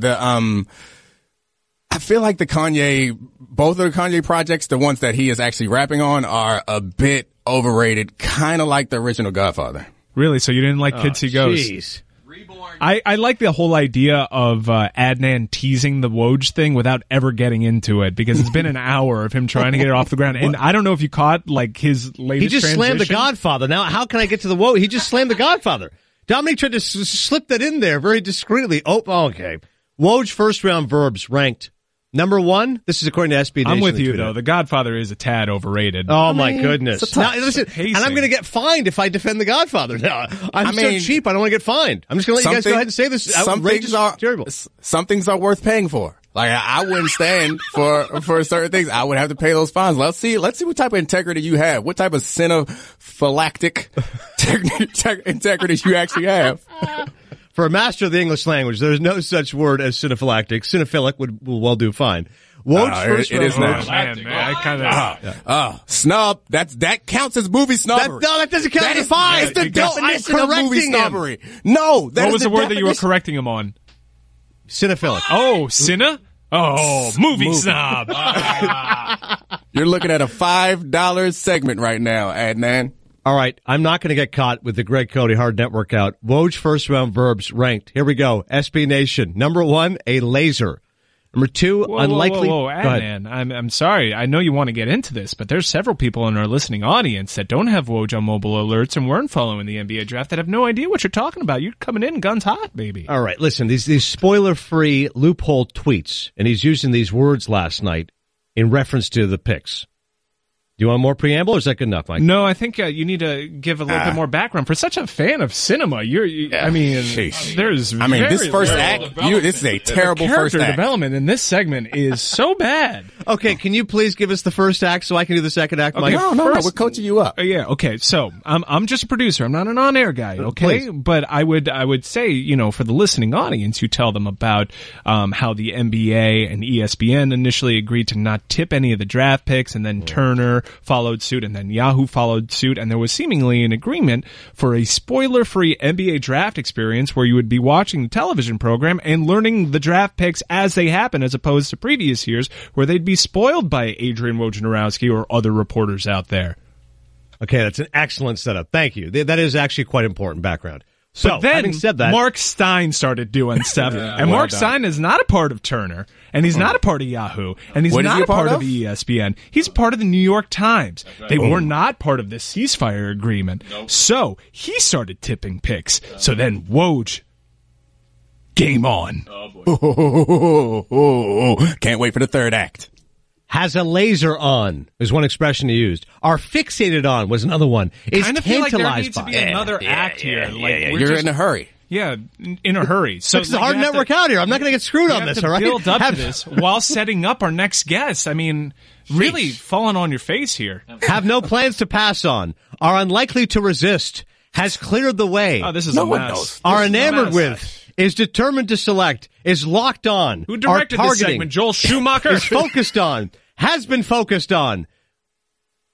Kanye, both of the Kanye projects, the ones that he is actually rapping on, are a bit overrated, kind of like the original Godfather. Really? So you didn't like Kids See Ghosts? Jeez. Reborn. I like the whole idea of Adnan teasing the Woj thing without ever getting into it, because it's been an hour of him trying to get it off the ground. And I don't know if you caught like his latest He just transition. Slammed the Godfather. Now, how can I get to the Woj? He just slammed the Godfather. Dominique tried to slip that in there very discreetly. Oh, okay. Woj first-round verbs ranked. Number 1, this is according to SB Nation. I'm with you, though. The Godfather is a tad overrated. Oh, my goodness. Now, listen, and I'm going to get fined if I defend the Godfather now. I'm so cheap, I don't want to get fined. I'm just going to let you guys go ahead and say this. Some things are worth paying for. Like, I wouldn't stand for certain things. I would have to pay those fines. Let's see what type of integrity you have. What type of synophilactic integrity you actually have. For a master of the English language, there's no such word as synophilactic. Synophilic will well do fine. Snub. That counts as movie snobbery. No, that doesn't count as a fine. It's the definition of movie snobbery. No, that is the definition. What was the word that you were correcting him on? Cinephilic. Oh, cinna? Oh, movie snob. You're looking at a $5 segment right now, Adnan. All right, I'm not going to get caught with the Greg Cody Hard Network out. Woj first-round verbs ranked. Here we go. SB Nation. Number 1, a laser. Number 2, unlikely. Whoa, Adnan, I'm sorry. I know you want to get into this, but there's several people in our listening audience that don't have Woj on mobile alerts and weren't following the NBA draft that have no idea what you're talking about. You're coming in guns hot, baby. All right, listen, these spoiler-free loophole tweets, and he's using these words last night in reference to the picks. Do you want more preamble, or is that good enough, Mike? No, I think you need to give a little bit more background. For such a fan of cinema, this first act, this is a terrible first act. Character development in this segment is so bad. Okay, can you please give us the first act so I can do the second act, Mike? Okay, no, we're coaching you up. Yeah, okay. So I'm just a producer. I'm not an on-air guy. Okay, please. But I would say, for the listening audience, you tell them about how the NBA and ESPN initially agreed to not tip any of the draft picks, and then Turner followed suit, and then Yahoo followed suit, and there was seemingly an agreement for a spoiler-free NBA draft experience where you would be watching the television program and learning the draft picks as they happen, as opposed to previous years where they'd be spoiled by Adrian Wojnarowski or other reporters out there. Okay, that's an excellent setup. Thank you. That is actually quite important background. So, but then, having said that, Mark Stein started doing stuff, and Mark Stein is not a part of Turner, and he's not a part of Yahoo, and he's not a part of ESPN. He's part of the New York Times. Right. They were not part of this ceasefire agreement. Nope. So he started tipping picks. So then Woj, game on. Oh, boy. Can't wait for the third act. Has a laser on is one expression he used. Are fixated on was another one. Is tantalized by. I kind of feel like there needs to be another act here. You're in a hurry. Yeah, in a hurry. So it's a hard network out here. I'm not going to get screwed on this, all right? Build up to this while setting up our next guest. I mean, really falling on your face here. Have no plans to pass on. Are unlikely to resist. Has cleared the way. Oh, this is a mess. Are enamored with. Is determined to select. Is locked on. Who directed this segment? Joel Schumacher? Is focused on. Has been focused on.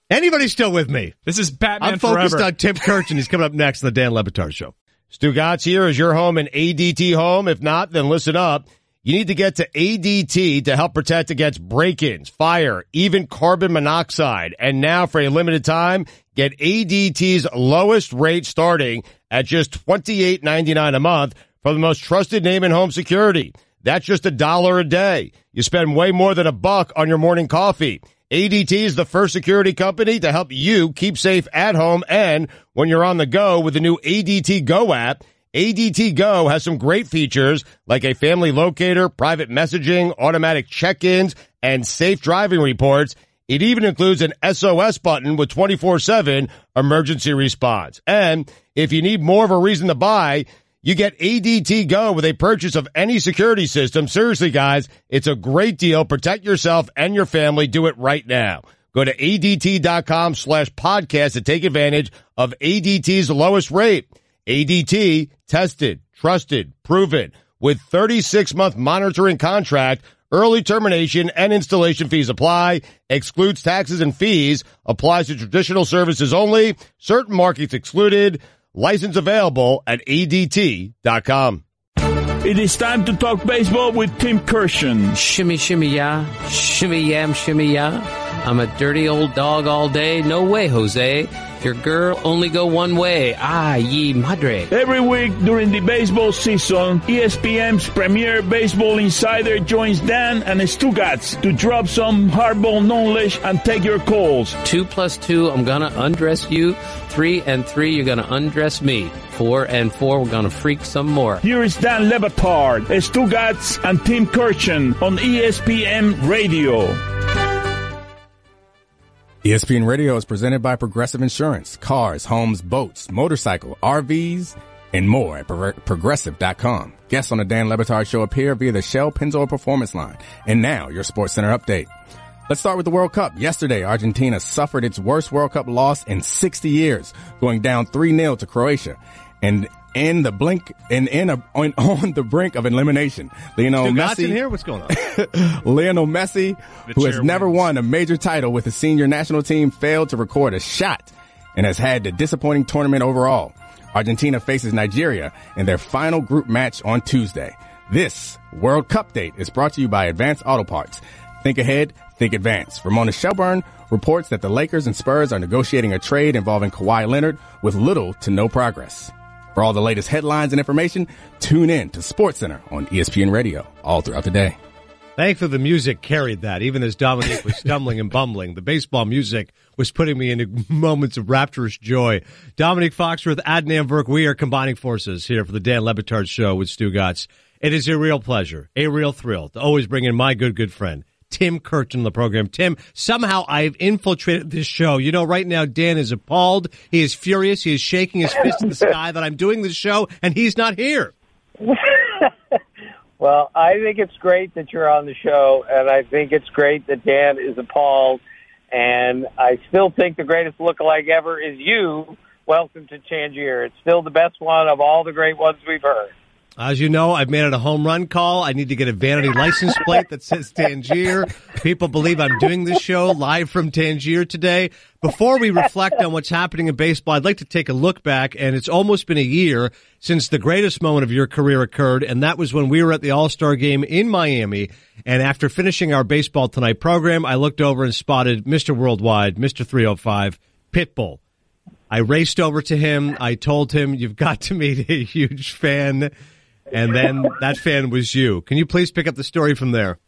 Anybody still with me? This is Batman Forever. I'm focused on Tim Kurkjian. He's coming up next on the Dan Le Batard Show. Stugotz here. Is your home an ADT home? If not, then listen up. You need to get to ADT to help protect against break-ins, fire, even carbon monoxide. And now, for a limited time, get ADT's lowest rate starting at just $28.99 a month from the most trusted name in home security. That's just $1 a day. You spend way more than $1 on your morning coffee. ADT is the first security company to help you keep safe at home and when you're on the go with the new ADT Go app. ADT Go has some great features like a family locator, private messaging, automatic check-ins, and safe driving reports. It even includes an SOS button with 24/7 emergency response. And if you need more of a reason to buy, you get ADT Go with a purchase of any security system. Seriously, guys, it's a great deal. Protect yourself and your family. Do it right now. Go to ADT.com/podcast to take advantage of ADT's lowest rate. ADT, tested, trusted, proven, with 36-month monitoring contract, early termination and installation fees apply, excludes taxes and fees, applies to traditional services only, certain markets excluded. License available at ADT.com. It is time to talk baseball with Tim Kurkjian. Shimmy, shimmy, yeah. Shimmy, yam, shimmy, yeah. I'm a dirty old dog all day. No way, Jose. Your girl only go one way. Ah, ye madre. Every week during the baseball season, ESPN's premier baseball insider joins Dan and Stugotz to drop some hardball knowledge and take your calls. 2 + 2, I'm going to undress you. 3 and 3, you're going to undress me. 4 and 4, we're going to freak some more. Here is Dan Le Batard, Stugotz, and Tim Kurkjian on ESPN Radio. ESPN Radio is presented by Progressive Insurance. Cars, homes, boats, motorcycle, RVs, and more at Progressive.com. Guests on the Dan Le Batard Show appear via the Shell Pennzoil Performance Line. And now, your Sports Center update. Let's start with the World Cup. Yesterday, Argentina suffered its worst World Cup loss in 60 years, going down 3-0 to Croatia. And on the brink of elimination, Lionel Messi, who has never won a major title with his senior national team, failed to record a shot and has had a disappointing tournament overall. Argentina faces Nigeria in their final group match on Tuesday. This World Cup date is brought to you by Advance Auto Parts. Think ahead, think advance. Ramona Shelburne reports that the Lakers and Spurs are negotiating a trade involving Kawhi Leonard with little to no progress. For all the latest headlines and information, tune in to SportsCenter on ESPN Radio all throughout the day. Thankfully, the music carried that. Even as Dominique was stumbling and bumbling, the baseball music was putting me into moments of rapturous joy. Dominique Foxworth, Adnan Virk, we are combining forces here for the Dan Le Batard Show with Stugotz. It is a real pleasure, a real thrill to always bring in my good friend, Tim Kurkjian, in the program. Tim, somehow I've infiltrated this show. You know, right now, Dan is appalled. He is furious. He is shaking his fist in the sky that I'm doing this show, and he's not here. Well, I think it's great that you're on the show, and I think it's great that Dan is appalled. And I still think the greatest lookalike ever is you. Welcome to Tangier. It's still the best one of all the great ones we've heard. As you know, I've made it a home run call. I need to get a vanity license plate that says Tangier. People believe I'm doing this show live from Tangier today. Before we reflect on what's happening in baseball, I'd like to take a look back, and it's almost been a year since the greatest moment of your career occurred, and that was when we were at the All-Star Game in Miami. And after finishing our Baseball Tonight program, I looked over and spotted Mr. Worldwide, Mr. 305, Pitbull. I raced over to him. I told him, you've got to meet a huge fan. And then that fan was you. Can you please pick up the story from there?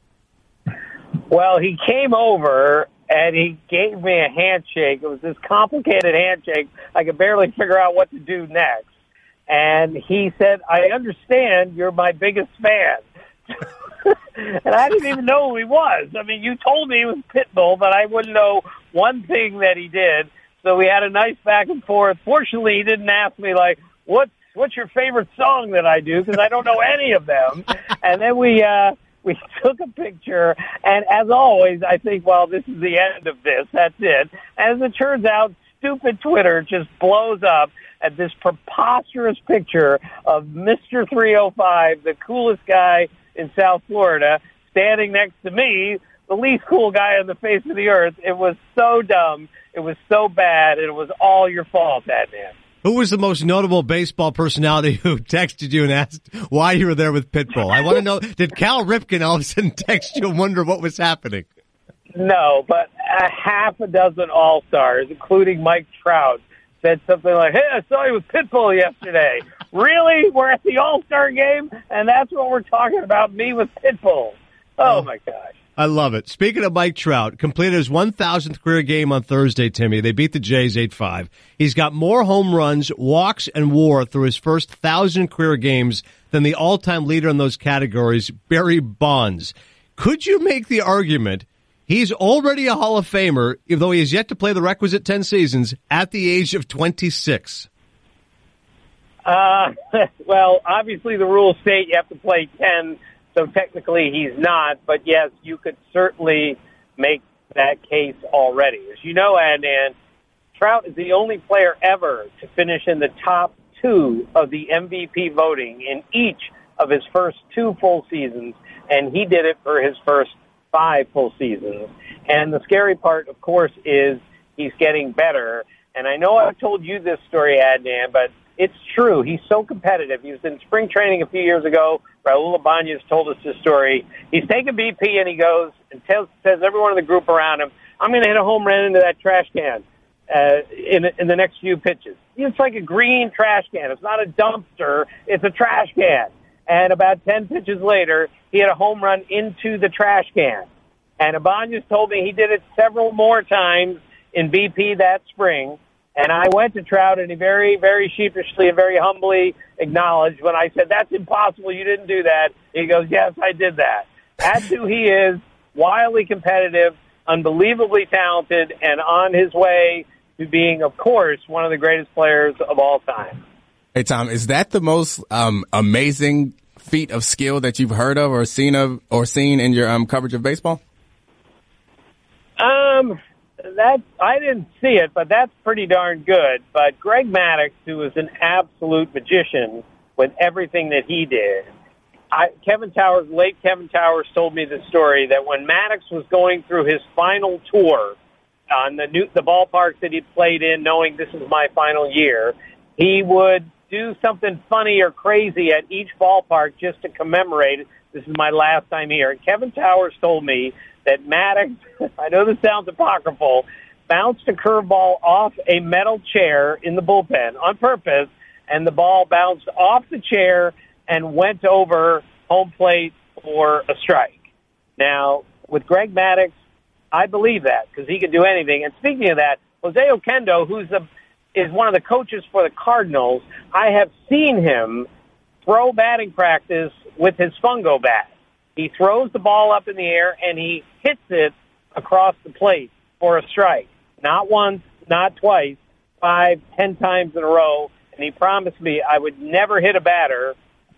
Well, he came over and he gave me a handshake. It was this complicated handshake. I could barely figure out what to do next. And he said, I understand you're my biggest fan. And I didn't even know who he was. I mean, you told me he was Pitbull, but I wouldn't know one thing that he did. So we had a nice back and forth. Fortunately, he didn't ask me, like, what's what's your favorite song that I do? Because I don't know any of them. And then we took a picture, and as always, I think, well, this is the end of this. That's it. As it turns out, stupid Twitter just blows up at this preposterous picture of Mr. 305, the coolest guy in South Florida, standing next to me, the least cool guy on the face of the earth. It was so dumb. It was so bad. It was all your fault, Adnan. Who was the most notable baseball personality who texted you and asked why you were there with Pitbull? I want to know, did Cal Ripken all of a sudden text you and wonder what was happening? No, but a half a dozen all-stars, including Mike Trout, said something like, hey, I saw you with Pitbull yesterday. Really? We're at the all-star game, and that's what we're talking about, me with Pitbull. Oh, my gosh. I love it. Speaking of Mike Trout, completed his 1,000th career game on Thursday, Timmy. They beat the Jays 8-5. He's got more home runs, walks, and WAR through his first 1,000 career games than the all-time leader in those categories, Barry Bonds. Could you make the argument he's already a Hall of Famer, though he has yet to play the requisite 10 seasons, at the age of 26? Well, obviously the rules state you have to play 10. So technically he's not, but yes, you could certainly make that case already. As you know, Adnan, Trout is the only player ever to finish in the top two of the MVP voting in each of his first two full seasons, and he did it for his first five full seasons. And the scary part, of course, is he's getting better. And I know I've told you this story, Adnan, but it's true. He's so competitive. He was in spring training a few years ago. Raul Ibanez told us this story. He's taking BP, and he goes and says everyone in the group around him, I'm going to hit a home run into that trash can in the next few pitches. It's like a green trash can. It's not a dumpster. It's a trash can. And about 10 pitches later, he had a home run into the trash can. And Ibanez told me he did it several more times in BP that spring. And I went to Trout, and he very, very sheepishly and very humbly acknowledged when I said, that's impossible, you didn't do that. He goes, yes, I did that. That's who he is, wildly competitive, unbelievably talented, and on his way to being, of course, one of the greatest players of all time. Hey, Tom, is that the most amazing feat of skill that you've heard of or seen in your coverage of baseball? That I didn't see it, but that's pretty darn good. But Greg Maddux, who was an absolute magician with everything that he did, late Kevin Towers told me the story that when Maddux was going through his final tour on the ballparks that he played in, knowing this is my final year, he would do something funny or crazy at each ballpark just to commemorate it. This is my last time here. And Kevin Towers told me that Maddux, I know this sounds apocryphal, bounced a curveball off a metal chair in the bullpen on purpose, and the ball bounced off the chair and went over home plate for a strike. Now, with Greg Maddux, I believe that because he can do anything. And speaking of that, Jose Oquendo, who is one of the coaches for the Cardinals, I have seen him throw batting practice with his fungo bat. He throws the ball up in the air, and he hits it across the plate for a strike. Not once, not twice, 5, 10 times in a row. And he promised me I would never hit a batter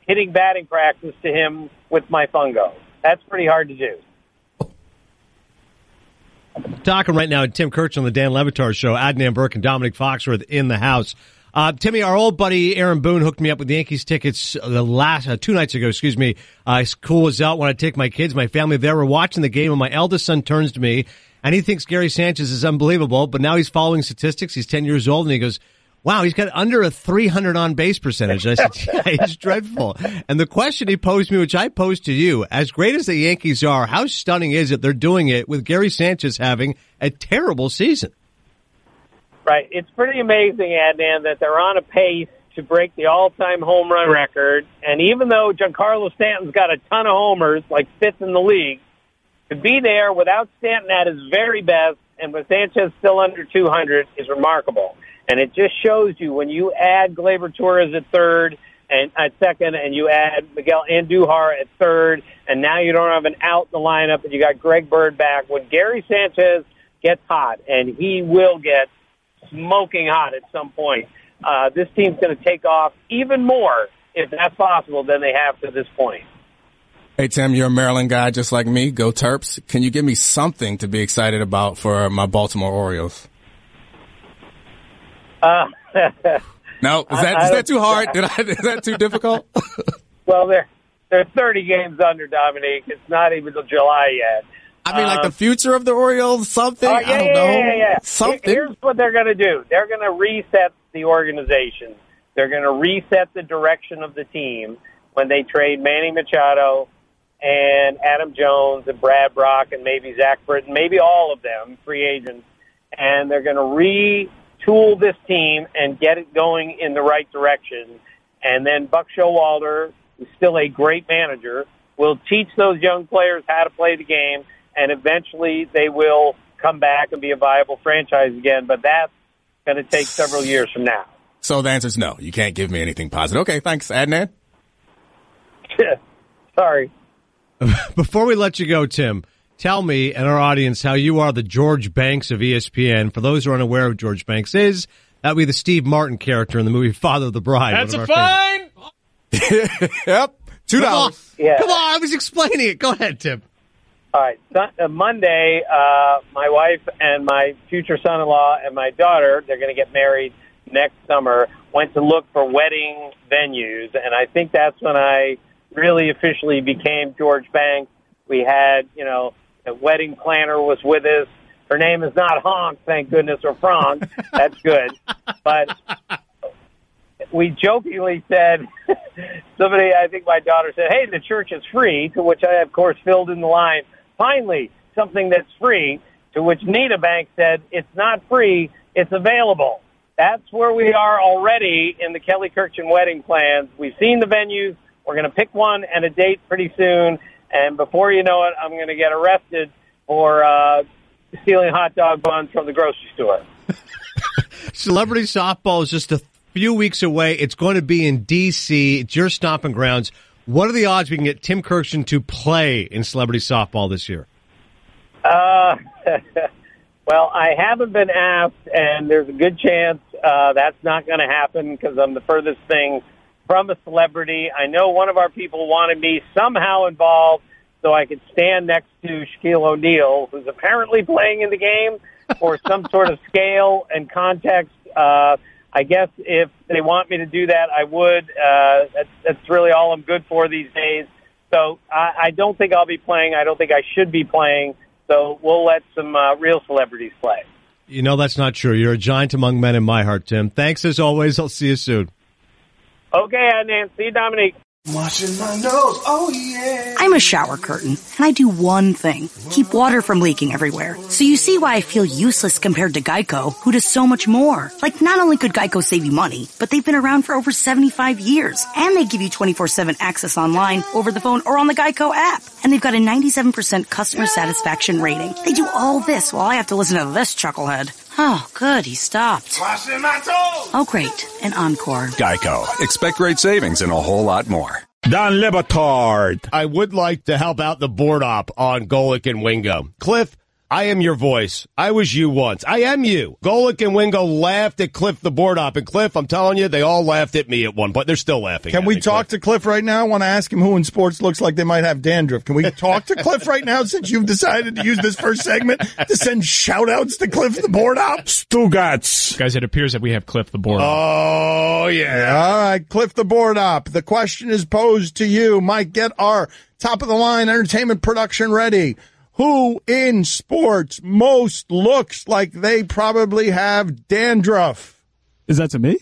hitting batting practice to him with my fungo. That's pretty hard to do. Talking right now to Tim Kurkjian on the Dan Le Batard Show. Adnan Virk and Dominique Foxworth in the house. Timmy, our old buddy Aaron Boone hooked me up with the Yankees tickets the last 2 nights ago. Excuse me. School was out when I take my kids, my family there. We're watching the game, and my eldest son turns to me, and he thinks Gary Sanchez is unbelievable. But now he's following statistics. He's 10 years old, and he goes, "Wow, he's got under a 300 on base percentage." And I said, "Yeah, he's dreadful." And the question he posed me, which I posed to you, as great as the Yankees are, how stunning is it they're doing it with Gary Sanchez having a terrible season? Right. It's pretty amazing, Adnan, that they're on a pace to break the all-time home run record. And even though Giancarlo Stanton's got a ton of homers, like fifth in the league, to be there without Stanton at his very best and with Sanchez still under 200 is remarkable. And it just shows you when you add Gleyber Torres at third and at second, and you add Miguel Andujar at third, and now you don't have an out in the lineup, and you got Greg Bird back. When Gary Sanchez gets hot, and he will get smoking hot at some point, This team's going to take off even more, if that's possible, than they have to this point. Hey, Tim, you're a Maryland guy just like me. Go Terps. Can you give me something to be excited about for my Baltimore Orioles? No? Is that too hard? Is that too difficult? Well, they're 30 games under, Dominique. It's not even till July yet. I mean, like the future of the Orioles, something? I don't know. Yeah. Something. Here's what they're going to do. They're going to reset the organization. They're going to reset the direction of the team when they trade Manny Machado and Adam Jones and Brad Brock and maybe Zach Britton, maybe all of them, free agents. And they're going to retool this team and get it going in the right direction. And then Buck Showalter, who's still a great manager, will teach those young players how to play the game, and eventually they will come back and be a viable franchise again. But that's going to take several years from now. So the answer is no. You can't give me anything positive. Okay, thanks, Adnan. Sorry. Before we let you go, Tim, tell me and our audience how you are the George Banks of ESPN. For those who are unaware of who George Banks is, that would be the Steve Martin character in the movie Father of the Bride. That's a fine! Yep. $2. Yeah. Come on, I was explaining it. Go ahead, Tim. All right. Monday, my wife and my future son-in-law and my daughter, they're going to get married next summer, went to look for wedding venues, and I think that's when I really officially became George Banks. We had, the wedding planner was with us. Her name is not Honk, thank goodness, or Frank. That's good. But we jokingly said, somebody, I think my daughter said, hey, the church is free, to which I, of course, filled in the line, finally, something that's free, to which Nita Banks said, it's not free, it's available. That's where we are already in the Kelly Kirkjian wedding plans. We've seen the venues. We're going to pick one and a date pretty soon. And before you know it, I'm going to get arrested for stealing hot dog buns from the grocery store. Celebrity softball is just a few weeks away. It's going to be in D.C. It's your stomping grounds. What are the odds we can get Tim Kurkjian to play in celebrity softball this year? Well, I haven't been asked, and there's a good chance that's not going to happen because I'm the furthest thing from a celebrity. I know one of our people wanted me somehow involved so I could stand next to Shaquille O'Neal, who's apparently playing in the game for some sort of scale and context. I guess if they want me to do that, I would. That's really all I'm good for these days. So I don't think I'll be playing. I don't think I should be playing. So we'll let some real celebrities play. You know, that's not true. You're a giant among men in my heart, Tim. Thanks, as always. I'll see you soon. Okay, Adnan. See you, Dominique. Washing my nose. Oh, yeah. I'm a shower curtain, and I do one thing. Keep water from leaking everywhere. So you see why I feel useless compared to Geico, who does so much more. Like, not only could Geico save you money, but they've been around for over 75 years. And they give you 24/7 access online, over the phone, or on the Geico app. And they've got a 97% customer satisfaction rating. They do all this while I have to listen to this chucklehead. Oh, good, he stopped. Washing my toes! Oh, great, an encore. Geico. Expect great savings and a whole lot more. Dan Le Batard. I would like to help out the board op on Golic and Wingo. Cliff, I am your voice. I was you once. I am you. Golic and Wingo laughed at Cliff the board op. And Cliff, I'm telling you, they all laughed at me at one point. They're still laughing. Can we talk to Cliff right now? I want to ask him who in sports looks like they might have dandruff. Can we talk to Cliff right now since you've decided to use this first segment to send shout-outs to Cliff the board op? Stugotz. Guys, it appears that we have Cliff the board op. Oh, yeah. All right, Cliff the board op. The question is posed to you. Mike, get our top-of-the-line entertainment production ready. Who in sports most looks like they probably have dandruff? Is that to me?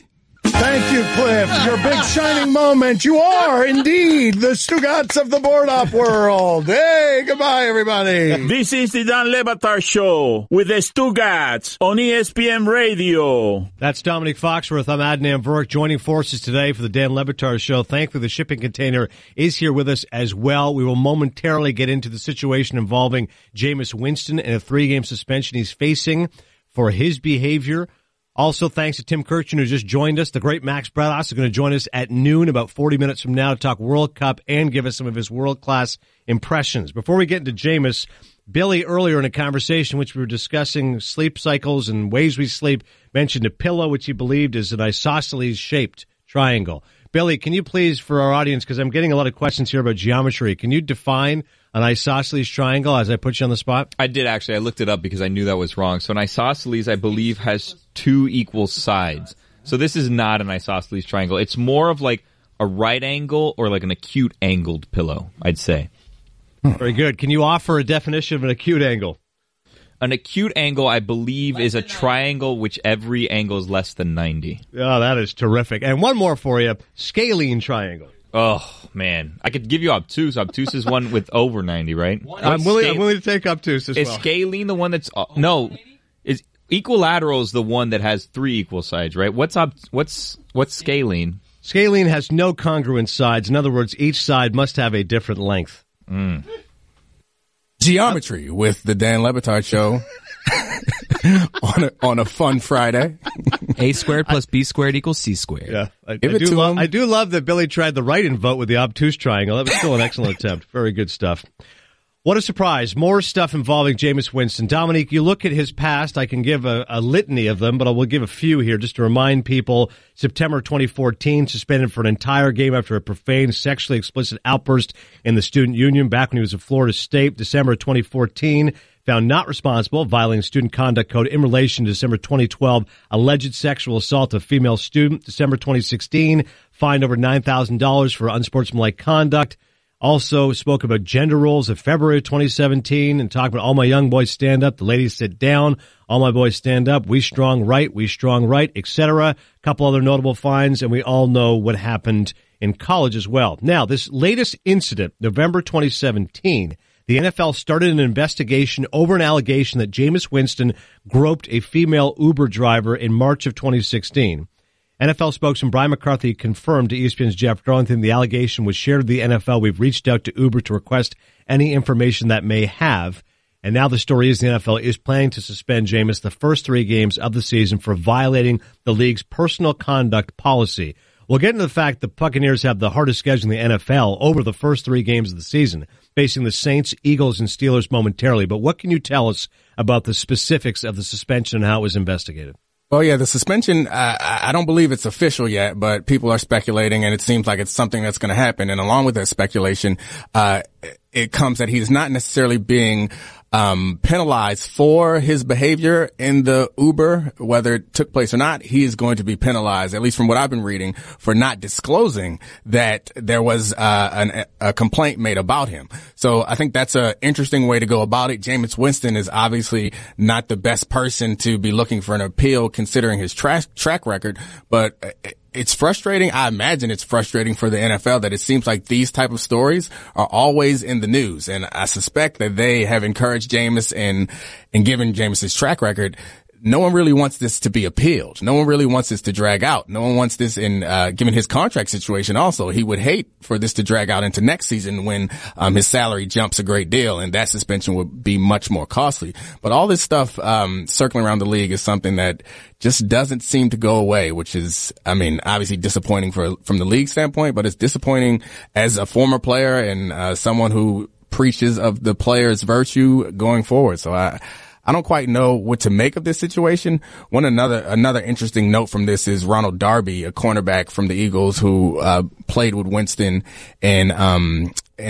Thank you, Cliff. Your big shining moment. You are indeed the Stugotz of the board op world. Hey, goodbye, everybody. This is the Dan Le Batard Show with the Stugotz on ESPN Radio. That's Dominique Foxworth. I'm Adnan Virk, joining forces today for the Dan Le Batard Show. Thankfully, the shipping container is here with us as well. We will momentarily get into the situation involving Jameis Winston and a 3-game suspension he's facing for his behavior Also, thanks to Tim Kurkjian, who just joined us. The great Max Bredos is going to join us at noon, about 40 minutes from now, to talk World Cup and give us some of his world-class impressions. Before we get into Jameis, Billy, earlier in a conversation which we were discussing sleep cycles and ways we sleep, mentioned a pillow, which he believed is an isosceles-shaped triangle. Billy, can you please, for our audience, because I'm getting a lot of questions here about geometry, can you define an isosceles triangle as I put you on the spot? I did, actually. I looked it up because I knew that was wrong. So an isosceles, I believe, has two equal sides. So this is not an isosceles triangle. It's more of like a right angle or like an acute angled pillow, I'd say. Very good. Can you offer a definition of an acute angle? An acute angle, I believe, is a triangle which every angle is less than 90. Oh, that is terrific. And one more for you, scalene triangle. Oh, man. I could give you obtuse. Obtuse is one with over 90, right? I'm willing to take obtuse as well. Is scalene the one that's... No. Is equilateral is the one that has three equal sides, right? What's scalene? Scalene has no congruent sides. In other words, each side must have a different length. Mm. Geometry with the Dan Le Batard Show on a fun Friday. A squared plus B squared equals C squared. Yeah, I do love that Billy tried the right vote with the obtuse triangle. That was still an excellent attempt. Very good stuff. What a surprise. More stuff involving Jameis Winston. Dominique, you look at his past. I can give a litany of them, but I will give a few here just to remind people. September 2014, suspended for an entire game after a profane, sexually explicit outburst in the student union back when he was at Florida State. December 2014, found not responsible, violating student conduct code in relation to December 2012, alleged sexual assault of female student. December 2016, fined over $9,000 for unsportsmanlike conduct. Also spoke about gender roles of February 2017 and talked about all my young boys stand up, the ladies sit down, all my boys stand up, we strong right, etc. A couple other notable fines, and we all know what happened in college as well. Now, this latest incident, November 2017, the NFL started an investigation over an allegation that Jameis Winston groped a female Uber driver in March of 2016. NFL spokesman Brian McCarthy confirmed to ESPN's Jeff Darlington the allegation was shared with the NFL. We've reached out to Uber to request any information that may have. And now the story is the NFL is planning to suspend Jameis the first three games of the season for violating the league's personal conduct policy. We'll get into the fact the Buccaneers have the hardest schedule in the NFL over the first three games of the season, facing the Saints, Eagles, and Steelers momentarily. But what can you tell us about the specifics of the suspension and how it was investigated? Well, yeah, the suspension, I don't believe it's official yet, but people are speculating, and it seems like it's something that's going to happen. And along with that speculation, it comes that he's not necessarily being penalized for his behavior in the Uber, whether it took place or not. He is going to be penalized, at least from what I've been reading, for not disclosing that there was a complaint made about him. So I think that's an interesting way to go about it. Jameis Winston is obviously not the best person to be looking for an appeal considering his track record, but it's frustrating. I imagine it's frustrating for the NFL that it seems like these type of stories are always in the news. And I suspect that they have encouraged Jameis and given Jameis's track record. No one really wants this to be appealed. No one really wants this to drag out. No one wants this given his contract situation also. He would hate for this to drag out into next season when his salary jumps a great deal and that suspension would be much more costly. But all this stuff circling around the league is something that just doesn't seem to go away, which is, I mean, obviously disappointing from the league standpoint, but it's disappointing as a former player and someone who preaches of the player's virtue going forward. So I don't quite know what to make of this situation. One another interesting note from this is Ronald Darby, a cornerback from the Eagles who played with Winston in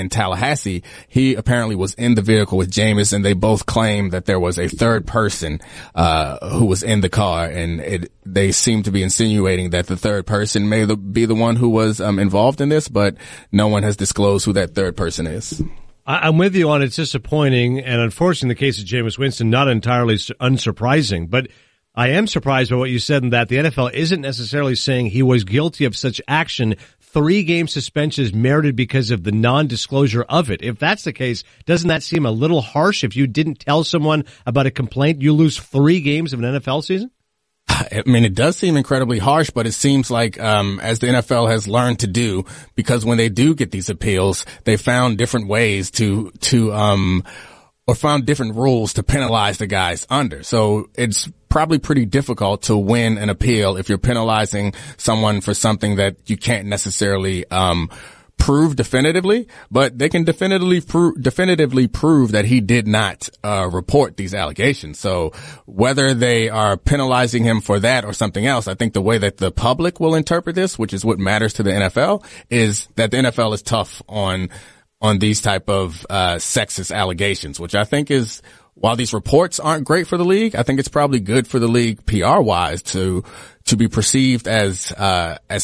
Tallahassee. He apparently was in the vehicle with Jameis, and they both claimed that there was a third person who was in the car, and they seem to be insinuating that the third person may be the one who was involved in this, but no one has disclosed who that third person is. I'm with you on it's disappointing, and unfortunately, in the case of Jameis Winston, not entirely unsurprising. But I am surprised by what you said in that the NFL isn't necessarily saying he was guilty of such action. Three-game suspension is merited because of the non-disclosure of it. If that's the case, doesn't that seem a little harsh? If you didn't tell someone about a complaint, you lose 3 games of an NFL season? I mean, it does seem incredibly harsh, but it seems like, as the NFL has learned to do, because when they do get these appeals, they found different ways to or found different rules to penalize the guys under. So it's probably pretty difficult to win an appeal if you're penalizing someone for something that you can't necessarily prove definitively, but they can definitively prove that he did not report these allegations. So whether they are penalizing him for that or something else, I think the way that the public will interpret this, which is what matters to the NFL, is that the NFL is tough on these type of sexist allegations, which I think is, while these reports aren't great for the league, I think it's probably good for the league PR-wise to be perceived as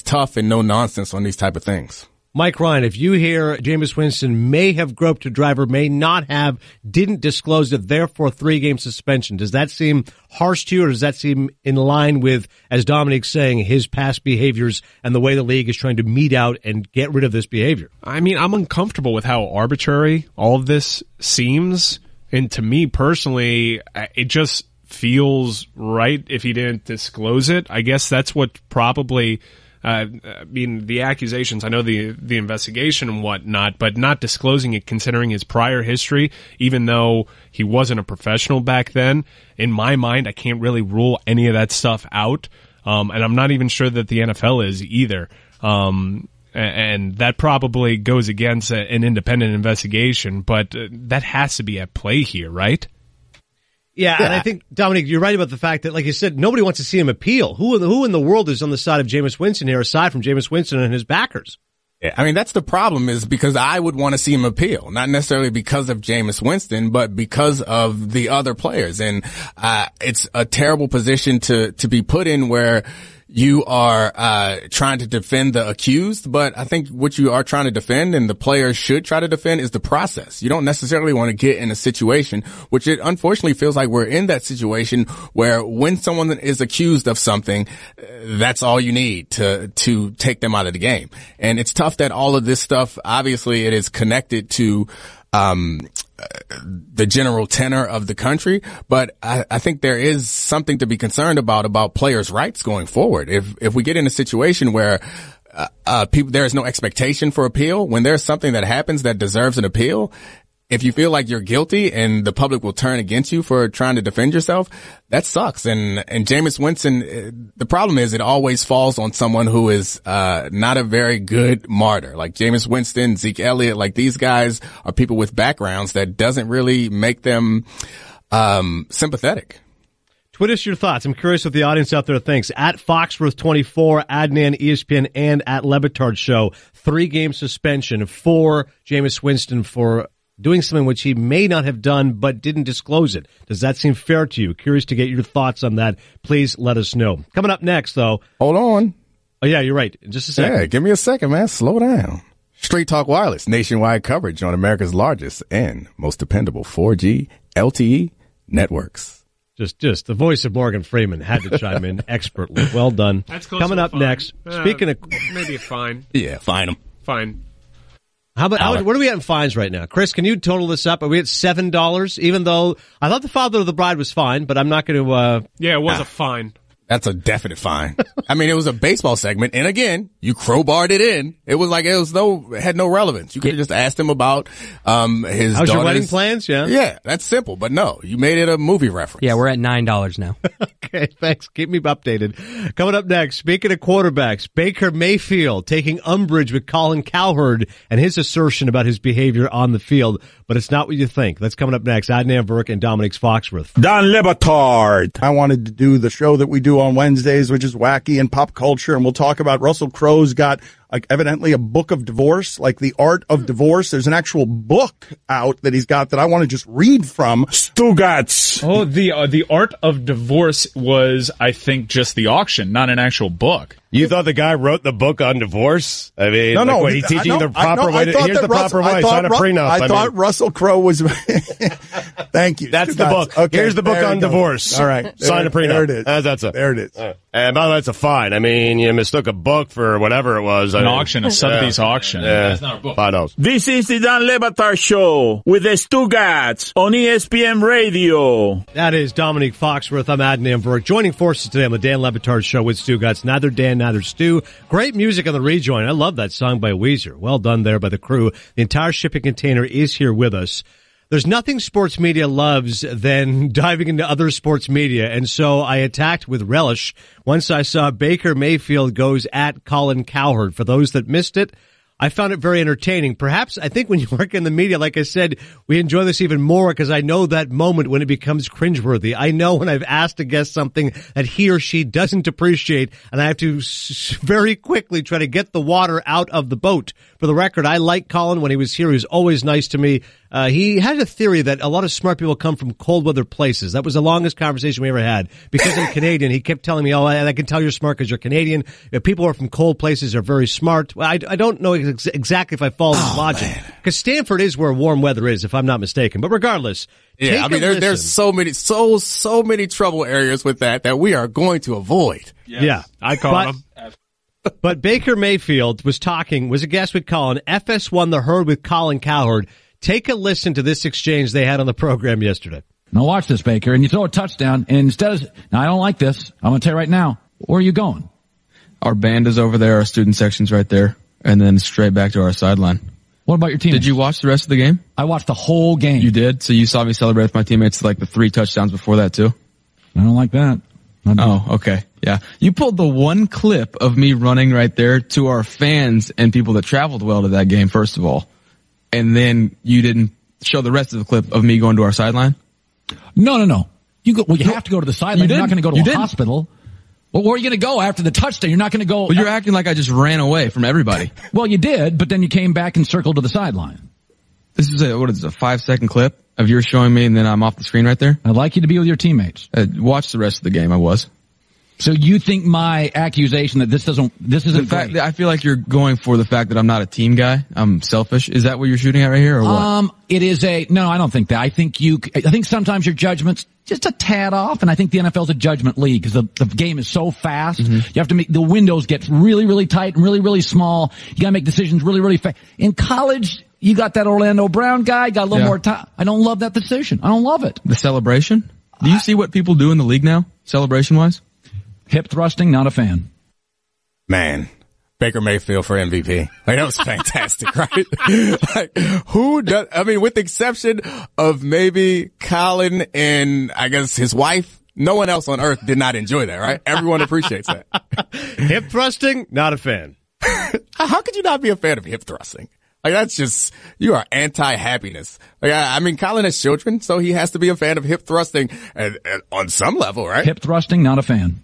tough and no nonsense on these type of things. Mike Ryan, if you hear Jameis Winston may have groped a driver, may not have, didn't disclose it, therefore 3-game suspension, does that seem harsh to you, or does that seem in line with, as Dominique's saying, his past behaviors and the way the league is trying to mete out and get rid of this behavior? I mean, I'm uncomfortable with how arbitrary all of this seems. And to me personally, it just feels right if he didn't disclose it. I guess that's what probably... I mean, the accusations, I know the investigation and whatnot, but not disclosing it considering his prior history, even though he wasn't a professional back then, in my mind, I can't really rule any of that stuff out. And I'm not even sure that the NFL is either. And that probably goes against an independent investigation, but that has to be at play here, right? Yeah, and I think, Dominique, you're right about the fact that, like you said, nobody wants to see him appeal. Who in the world is on the side of Jameis Winston here, aside from Jameis Winston and his backers? Yeah, I mean, that's the problem, is because I would want to see him appeal, not necessarily because of Jameis Winston, but because of the other players. And it's a terrible position to be put in where you are trying to defend the accused, but I think what you are trying to defend, and the players should try to defend, is the process. You don't necessarily want to get in a situation, which it unfortunately feels like we're in that situation, where when someone is accused of something, that's all you need to take them out of the game. And it's tough that all of this stuff, obviously it is connected to the general tenor of the country, but I think there is something to be concerned about players' rights going forward. If we get in a situation where people, there is no expectation for appeal, when there's something that happens that deserves an appeal, if you feel like you're guilty and the public will turn against you for trying to defend yourself, that sucks. And Jameis Winston, the problem is it always falls on someone who is not a very good martyr. Like Jameis Winston, Zeke Elliott, like these guys are people with backgrounds that doesn't really make them sympathetic. Tweet us your thoughts. I'm curious what the audience out there thinks. At Foxworth24, Adnan, ESPN, and at Le Batard Show, 3-game suspension for Jameis Winston for doing something which he may not have done but didn't disclose it. Does that seem fair to you? Curious to get your thoughts on that. Please let us know. Coming up next, though. Hold on. Oh, yeah, you're right. Just a second. Yeah, give me a second, man. Slow down. Straight Talk Wireless. Nationwide coverage on America's largest and most dependable 4G LTE networks. Just the voice of Morgan Freeman had to chime in expertly. Well done. That's close. Coming up next. Speaking of... Maybe a fine. Yeah, fine him. Fine. How about, what are we at in fines right now? Chris, can you total this up? Are we at $7? Even though I thought the father of the bride was fine, but I'm not going to, Yeah, it was a fine. That's a definite fine. I mean, it was a baseball segment. And again, you crowbarred it in. It was like, it had no relevance. You could have just asked him about, his daughter's. How's your wedding plans? Yeah. Yeah, that's simple. But no, you made it a movie reference. Yeah, we're at $9 now. Okay, thanks. Keep me updated. Coming up next, speaking of quarterbacks, Baker Mayfield taking umbrage with Colin Cowherd and his assertion about his behavior on the field. But it's not what you think. That's coming up next. Adnan Virk and Dominique Foxworth. Dan Le Batard. I wanted to do the show that we do on Wednesdays, which is wacky and pop culture, and we'll talk about Russell Crowe's got evidently a book of divorce, like The Art of Divorce. There's an actual book out that he's got that I want to just read from. Stugotz. Oh, the Art of Divorce was, I think, just the auction, not an actual book. You thought the guy wrote the book on divorce? I mean, no, like, what, he's teaching the proper way to, here's the proper way, sign a prenup. I thought Russell Crowe was, thank you. That's the book. Okay, here's the book on divorce. All right. Sign a prenup. There it is. That's it. There it is. Right. And by the way, that's a fine. I mean, you mistook a book for whatever it was. An auction, a somebody's auction. Yeah. That's not a book. $5. This is the Dan Le Batard Show with the Stugotz on ESPN Radio. That is Dominique Foxworth. I'm Adnan Virk. Joining forces today on the Dan Le Batard Show with Stugotz. Neither Dan, neither Stu. Great music on the rejoin. I love that song by Weezer. Well done there by the crew. The entire shipping container is here with us. There's nothing sports media loves than diving into other sports media, and so I attacked with relish once I saw Baker Mayfield goes at Colin Cowherd. For those that missed it, I found it very entertaining. Perhaps, I think when you work in the media, like I said, we enjoy this even more because I know that moment when it becomes cringeworthy. I know when I've asked a guest something that he or she doesn't appreciate, and I have to very quickly try to get the water out of the boat. For the record, I like Colin when he was here. He was always nice to me. He had a theory that a lot of smart people come from cold weather places. That was the longest conversation we ever had. Because I'm Canadian, he kept telling me, oh, I can tell you're smart because you're Canadian. If people who are from cold places are very smart. Well, I don't know exactly if I follow his logic. Because Stanford is where warm weather is, if I'm not mistaken. But regardless. Yeah, I mean, there's so many trouble areas with that we are going to avoid. Yes. Yeah. I caught him. But Baker Mayfield was a guest with Colin. FS1 The Herd with Colin Cowherd. Take a listen to this exchange they had on the program yesterday. Now watch this, Baker, and you throw a touchdown, and now I don't like this. I'm going to tell you right now, where are you going? Our band is over there, our student section's right there, and then straight back to our sideline. What about your teammates? Did you watch the rest of the game? I watched the whole game. You did? So you saw me celebrate with my teammates like the 3 touchdowns before that, too? I don't like that. Oh, okay. Yeah. You pulled the one clip of me running right there to our fans and people that traveled well to that game, first of all. And then you didn't show the rest of the clip of me going to our sideline? No. You have to go to the sideline. You're not going to go to a hospital. Well, where are you going to go after the touchdown? You're not going to go. Well, you're acting like I just ran away from everybody. Well, you did, but then you came back and circled to the sideline. This is a 5-second clip of you showing me, and then I'm off the screen right there? I'd like you to be with your teammates. Watch the rest of the game. I was. So you think my accusation that this isn't fact? I feel like you're going for the fact that I'm not a team guy. I'm selfish. Is that what you're shooting at right here, or what? No, I don't think that. I think sometimes your judgment's just a tad off, and I think the NFL's a judgment league because the game is so fast. Mm-hmm. You have to make the windows get really, really tight and really, really small. You gotta make decisions really, really fast. In college, you got that Orlando Brown guy, got a little more time. I don't love that decision. I don't love it. The celebration? Do you see what people do in the league now, celebration-wise? Hip thrusting, not a fan. Man, Baker Mayfield for MVP. Like, that was fantastic, right? Like, with the exception of maybe Colin and I guess his wife, no one else on earth did not enjoy that, right? Everyone appreciates that. Hip thrusting, not a fan. How could you not be a fan of hip thrusting? Like, that's just, you are anti-happiness. Like, I mean, Colin has children, so he has to be a fan of hip thrusting and on some level, right? Hip thrusting, not a fan.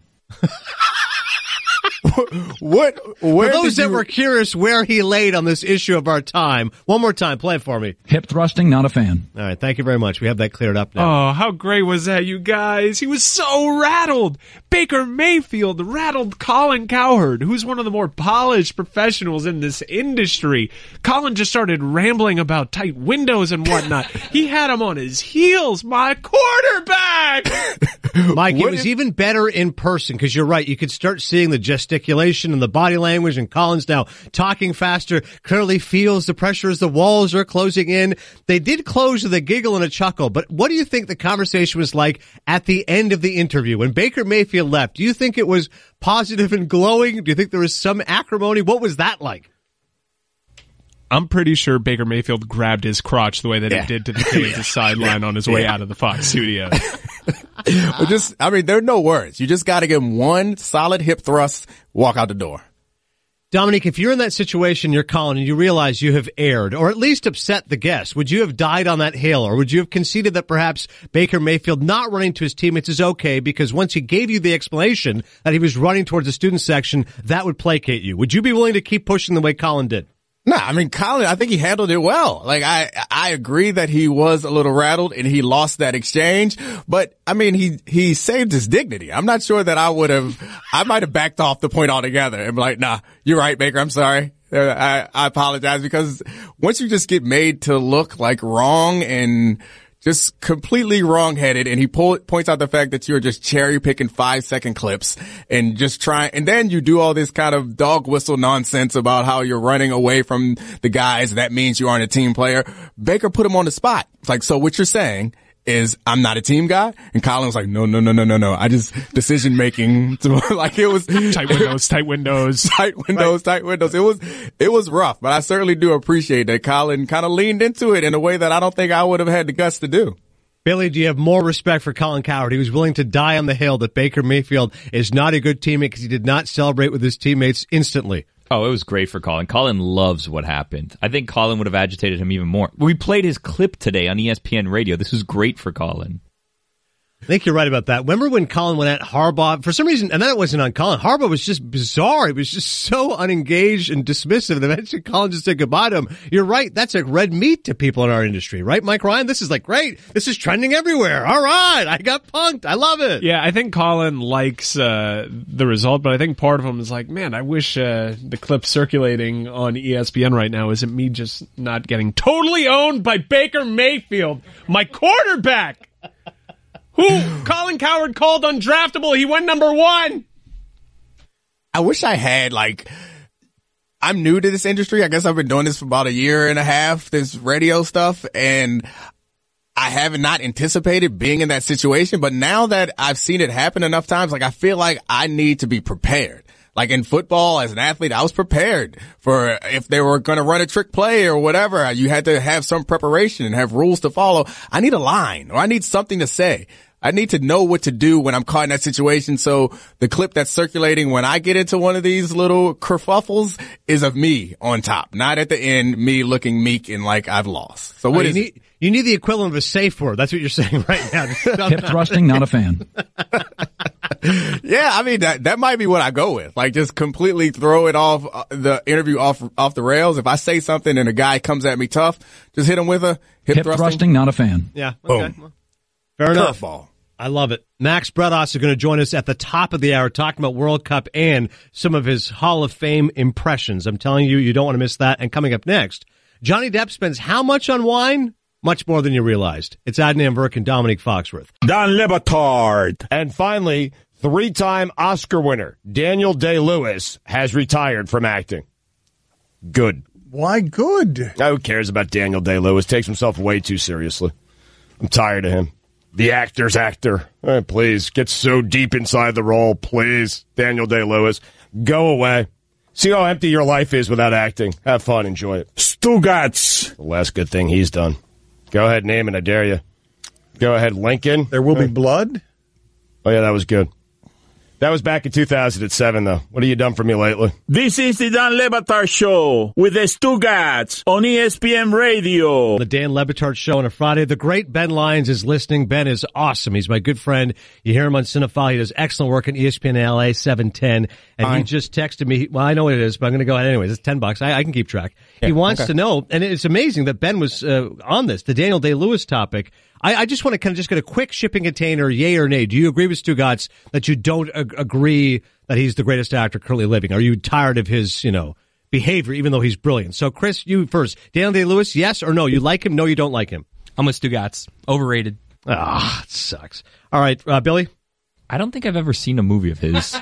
For those that were curious where he laid on this issue of our time, one more time, play it for me. Hip thrusting, not a fan. All right, thank you very much. We have that cleared up now. Oh, how great was that, you guys? He was so rattled. Baker Mayfield rattled Colin Cowherd, who's one of the more polished professionals in this industry. Colin just started rambling about tight windows and whatnot. He had him on his heels. My quarterback! Mike, it was even better in person because you're right. You could start seeing the gesticulation and the body language, and Colin's now talking faster, clearly feels the pressure as the walls are closing in. They did close with a giggle and a chuckle, but what do you think the conversation was like at the end of the interview? When Baker Mayfield left, do you think it was positive and glowing? Do you think there was some acrimony? What was that like? I'm pretty sure Baker Mayfield grabbed his crotch the way that it did to the Kansas sideline on his way out of the Fox studio. But there are no words. You just got to give him one solid hip thrust, walk out the door. Dominique, if you're in that situation, you're Colin, and you realize you have erred or at least upset the guest, would you have died on that hill, or would you have conceded that perhaps Baker Mayfield not running to his teammates is okay because once he gave you the explanation that he was running towards the student section, that would placate you? Would you be willing to keep pushing the way Colin did? No, I mean, Colin, I think he handled it well. Like, I agree that he was a little rattled and he lost that exchange, but I mean, he saved his dignity. I'm not sure that I might have backed off the point altogether and be like, nah, you're right, Baker, I'm sorry. I apologize, because once you just get made to look like wrong and just completely wrongheaded, and he points out the fact that you're just cherry picking 5-second clips and just trying, and then you do all this kind of dog whistle nonsense about how you're running away from the guys. That means you aren't a team player. Baker put him on the spot. It's like, so what you're saying is I'm not a team guy. And Colin was like, no. I just decision making. Like it was tight windows. It was rough, but I certainly do appreciate that Colin kind of leaned into it in a way that I don't think I would have had the guts to do. Billy, do you have more respect for Colin Cowherd? He was willing to die on the hill that Baker Mayfield is not a good teammate because he did not celebrate with his teammates instantly. Oh, it was great for Colin. Colin loves what happened. I think Colin would have agitated him even more. We played his clip today on ESPN Radio. This was great for Colin. I think you're right about that. Remember when Colin went at Harbaugh? For some reason, and that wasn't on Colin. Harbaugh was just bizarre. He was just so unengaged and dismissive. Eventually, Colin just said goodbye to him. You're right. That's like red meat to people in our industry, right, Mike Ryan? This is like, great. This is trending everywhere. All right. I got punked. I love it. Yeah, I think Colin likes the result, but I think part of him is like, man, I wish the clip circulating on ESPN right now isn't me just not getting totally owned by Baker Mayfield, my quarterback. Who Colin Cowherd called undraftable. He went number one. I wish I had, like, I'm new to this industry. I guess I've been doing this for about a year and a half, this radio stuff, and I have not anticipated being in that situation. But now that I've seen it happen enough times, like, I feel like I need to be prepared. Like in football, as an athlete, I was prepared for if they were going to run a trick play or whatever. You had to have some preparation and have rules to follow. I need a line or I need something to say. I need to know what to do when I'm caught in that situation. So the clip that's circulating when I get into one of these little kerfuffles is of me on top, not at the end, me looking meek and like I've lost. So what is it? You need the equivalent of a safe word. That's what you're saying right now. Hip thrusting, not a fan. Yeah, I mean, that might be what I go with. Like, just completely throw it off, the interview off the rails. If I say something and a guy comes at me tough, just hit him with a hip thrusting, not a fan. Yeah. Okay. Boom. Fair enough. Curveball. I love it. Max Bredos is going to join us at the top of the hour talking about World Cup and some of his Hall of Fame impressions. I'm telling you, you don't want to miss that. And coming up next, Johnny Depp spends how much on wine? Much more than you realized. It's Adnan Virk and Dominique Foxworth. Dan Le Batard. And finally, three-time Oscar winner Daniel Day-Lewis has retired from acting. Good. Why good? Who cares about Daniel Day-Lewis? Takes himself way too seriously. I'm tired of him. The actor's actor. Oh, please, get so deep inside the role. Please, Daniel Day-Lewis, go away. See how empty your life is without acting. Have fun. Enjoy it. Stugotz. The last good thing he's done. Go ahead, name it, I dare you. Go ahead, Lincoln. There Will Be Blood? Oh, yeah, that was good. That was back in 2007, though. What have you done for me lately? This is the Dan Le Batard Show with the Stugotz on ESPN Radio. The Dan Le Batard Show on a Friday. The great Ben Lyons is listening. Ben is awesome. He's my good friend. You hear him on Cinephile. He does excellent work on ESPN LA 710. And he just texted me. Well, I know what it is, but I'm going to go ahead anyways. It's $10. I can keep track. Yeah, he wants to know. And it's amazing that Ben was on this, the Daniel Day-Lewis topic. I just want to kind of just get a quick shipping container, yay or nay. Do you agree with Stugotz that you don't agree that he's the greatest actor currently living? Are you tired of his, behavior, even though he's brilliant? So, Chris, you first. Daniel Day-Lewis, yes or no? You like him? No, you don't like him. I'm with Stugotz. Overrated. Ah, it sucks. All right, Billy? I don't think I've ever seen a movie of his.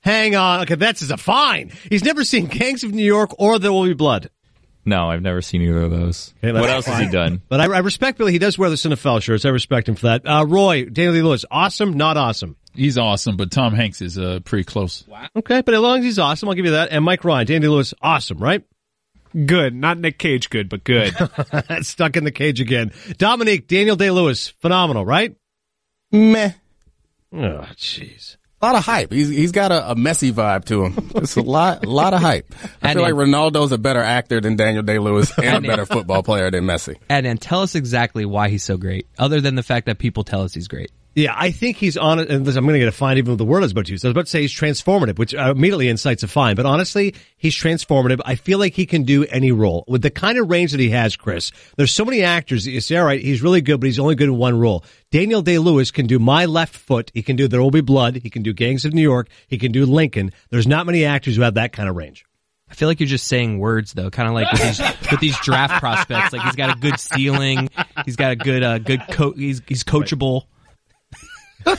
Hang on. Okay, that's a fine. He's never seen Gangs of New York or There Will Be Blood. No, I've never seen either of those. Okay, what else has he done? But I respect Billy. He does wear the Cinephile shirts. I respect him for that. Roy, Daniel Day-Lewis, awesome, not awesome? He's awesome, but Tom Hanks is pretty close. Wow. Okay, but as long as he's awesome, I'll give you that. And Mike Ryan, Daniel Day-Lewis, awesome, right? Good. Not Nick Cage good, but good. Stuck in the cage again. Dominique, Daniel Day-Lewis, phenomenal, right? Meh. Oh, jeez. A lot of hype. He's got a messy vibe to him. It's a lot of hype. I feel like Ronaldo's a better actor than Daniel Day-Lewis and a better football player than Messi. And tell us exactly why he's so great, other than the fact that people tell us he's great. Yeah, I think he's on it, and I'm going to get a fine even with the word I was about to use. I was about to say he's transformative, which immediately incites a fine. But honestly, he's transformative. I feel like he can do any role. With the kind of range that he has, Chris, there's so many actors that you say, all right, he's really good, but he's only good in one role. Daniel Day-Lewis can do My Left Foot. He can do There Will Be Blood. He can do Gangs of New York. He can do Lincoln. There's not many actors who have that kind of range. I feel like you're just saying words, though, kind of like with these draft prospects. Like, he's got a good ceiling. He's got a good coach. He's coachable. Right.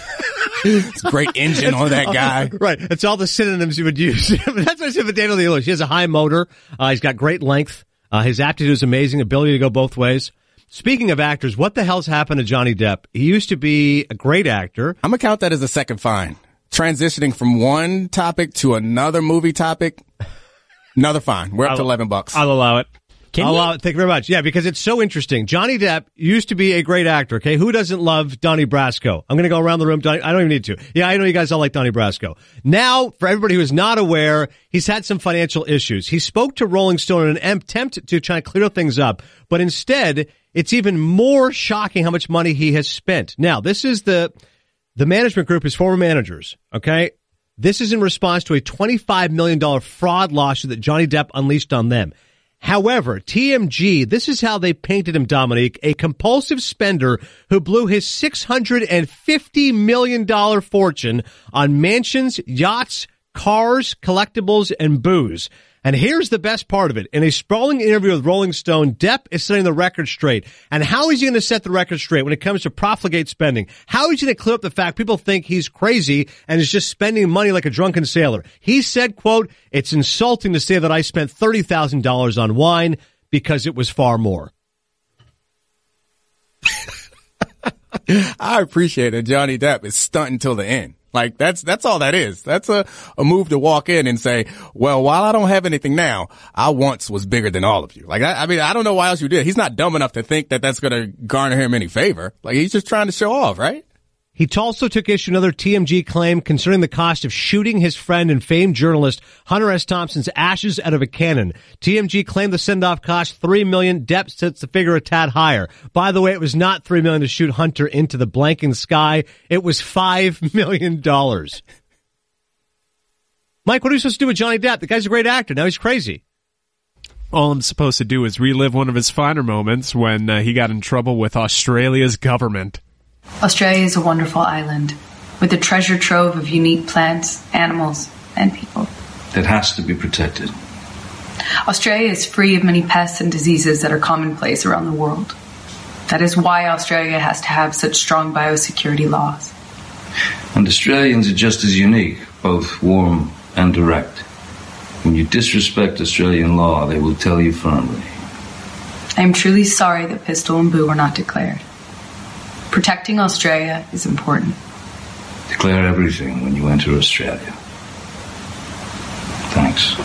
It's a great engine on that guy. Right. It's all the synonyms you would use. That's what I said for Daniel Day-Lewis. He has a high motor. He's got great length. His aptitude is amazing. Ability to go both ways. Speaking of actors, what the hell's happened to Johnny Depp? He used to be a great actor. I'm going to count that as a second fine. Transitioning from one topic to another movie topic, another fine. We're up to $11. I'll allow it. I'll allow it. Thank you very much. Yeah, because it's so interesting. Johnny Depp used to be a great actor, okay? Who doesn't love Donnie Brasco? I'm going to go around the room. Donnie, I don't even need to. Yeah, I know you guys all like Donnie Brasco. Now, for everybody who is not aware, he's had some financial issues. He spoke to Rolling Stone in an attempt to try to clear things up, but instead, it's even more shocking how much money he has spent. Now, this is the management group, his former managers, okay? This is in response to a $25 million fraud lawsuit that Johnny Depp unleashed on them. However, TMG, this is how they painted him, Dominique, a compulsive spender who blew his $650 million fortune on mansions, yachts, cars, collectibles, and booze. And here's the best part of it. In a sprawling interview with Rolling Stone, Depp is setting the record straight. And how is he going to set the record straight when it comes to profligate spending? How is he going to clear up the fact people think he's crazy and is just spending money like a drunken sailor? He said, quote, "It's insulting to say that I spent $30,000 on wine because it was far more." I appreciate it. Johnny Depp is stunting till the end. Like, that's all that is. That's a move to walk in and say, well, while I don't have anything now, I once was bigger than all of you. Like, I mean, I don't know why else you did. He's not dumb enough to think that that's going to garner him any favor. Like, he's just trying to show off, right? He also took issue another TMG claim concerning the cost of shooting his friend and famed journalist Hunter S. Thompson's ashes out of a cannon. TMG claimed the send-off cost $3 million. Depp sets the figure a tad higher. By the way, it was not $3 million to shoot Hunter into the blanking sky. It was $5 million. Mike, what are you supposed to do with Johnny Depp? The guy's a great actor. Now he's crazy. All I'm supposed to do is relive one of his finer moments when he got in trouble with Australia's government. Australia is a wonderful island with a treasure trove of unique plants, animals, and people. That has to be protected. Australia is free of many pests and diseases that are commonplace around the world. That is why Australia has to have such strong biosecurity laws. And Australians are just as unique, both warm and direct. When you disrespect Australian law, they will tell you firmly. I am truly sorry that Pistol and Boo were not declared. Protecting Australia is important. Declare everything when you enter Australia. Thanks.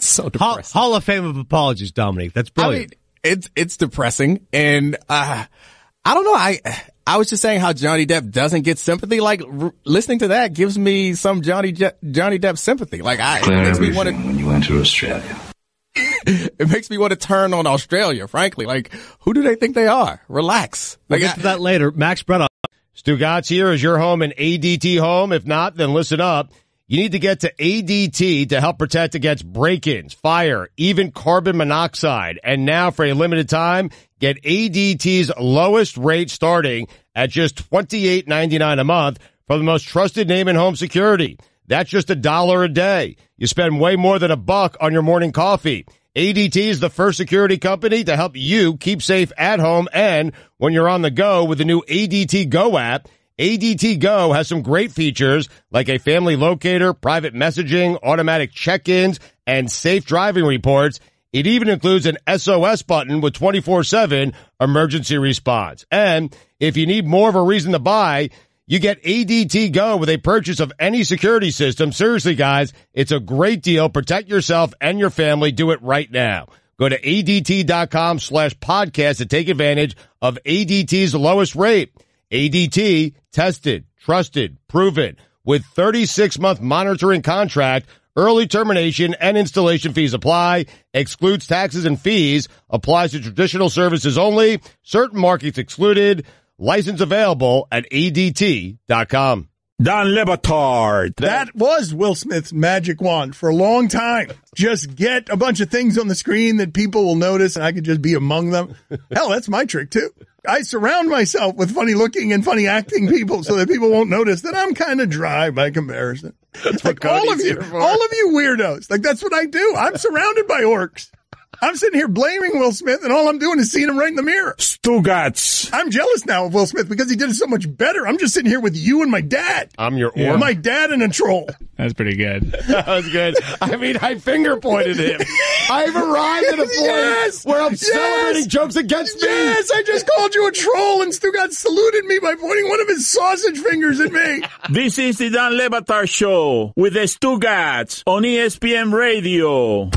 So depressing. Hall of Fame of apologies, Dominique. That's brilliant. I mean, it's depressing. And I don't know. I was just saying how Johnny Depp doesn't get sympathy. Like, listening to that gives me some Johnny Depp sympathy. Like, Declare everything when you enter Australia. It makes me want to turn on Australia, frankly. Like, who do they think they are? Relax. We'll get to that later. Max Brennan. Stugotz here. Is your home an ADT home? If not, then listen up. You need to get to ADT to help protect against break-ins, fire, even carbon monoxide. And now, for a limited time, get ADT's lowest rate starting at just $28.99 a month from the most trusted name in home security. That's just $1 a day. You spend way more than $1 on your morning coffee. ADT is the first security company to help you keep safe at home and when you're on the go with the new ADT Go app. ADT Go has some great features like a family locator, private messaging, automatic check-ins, and safe driving reports. It even includes an SOS button with 24/7 emergency response. And if you need more of a reason to buy, you get ADT Go with a purchase of any security system. Seriously, guys, it's a great deal. Protect yourself and your family. Do it right now. Go to ADT.com/podcast to take advantage of ADT's lowest rate. ADT, tested, trusted, proven, with 36-month monitoring contract, early termination and installation fees apply, excludes taxes and fees, applies to traditional services only, certain markets excluded. License available at ADT.com. Dan Le Batard. That was Will Smith's magic wand for a long time. Just get a bunch of things on the screen that people will notice, and I could just be among them. Hell, that's my trick, too. I surround myself with funny-looking and funny-acting people so that people won't notice that I'm kind of dry by comparison. That's like all of you weirdos. Like, that's what I do. I'm surrounded by orcs. I'm sitting here blaming Will Smith, and all I'm doing is seeing him right in the mirror. Stugotz. I'm jealous now of Will Smith because he did it so much better. I'm just sitting here with you and my dad. I'm your orb. My dad and a troll. That's pretty good. That was good. I mean, I finger-pointed him. I've arrived at a point where I'm celebrating jokes against me. Yes, I just called you a troll, and Stugotz saluted me by pointing one of his sausage fingers at me. This is the Dan Le Batard Show with the Stugotz on ESPN Radio.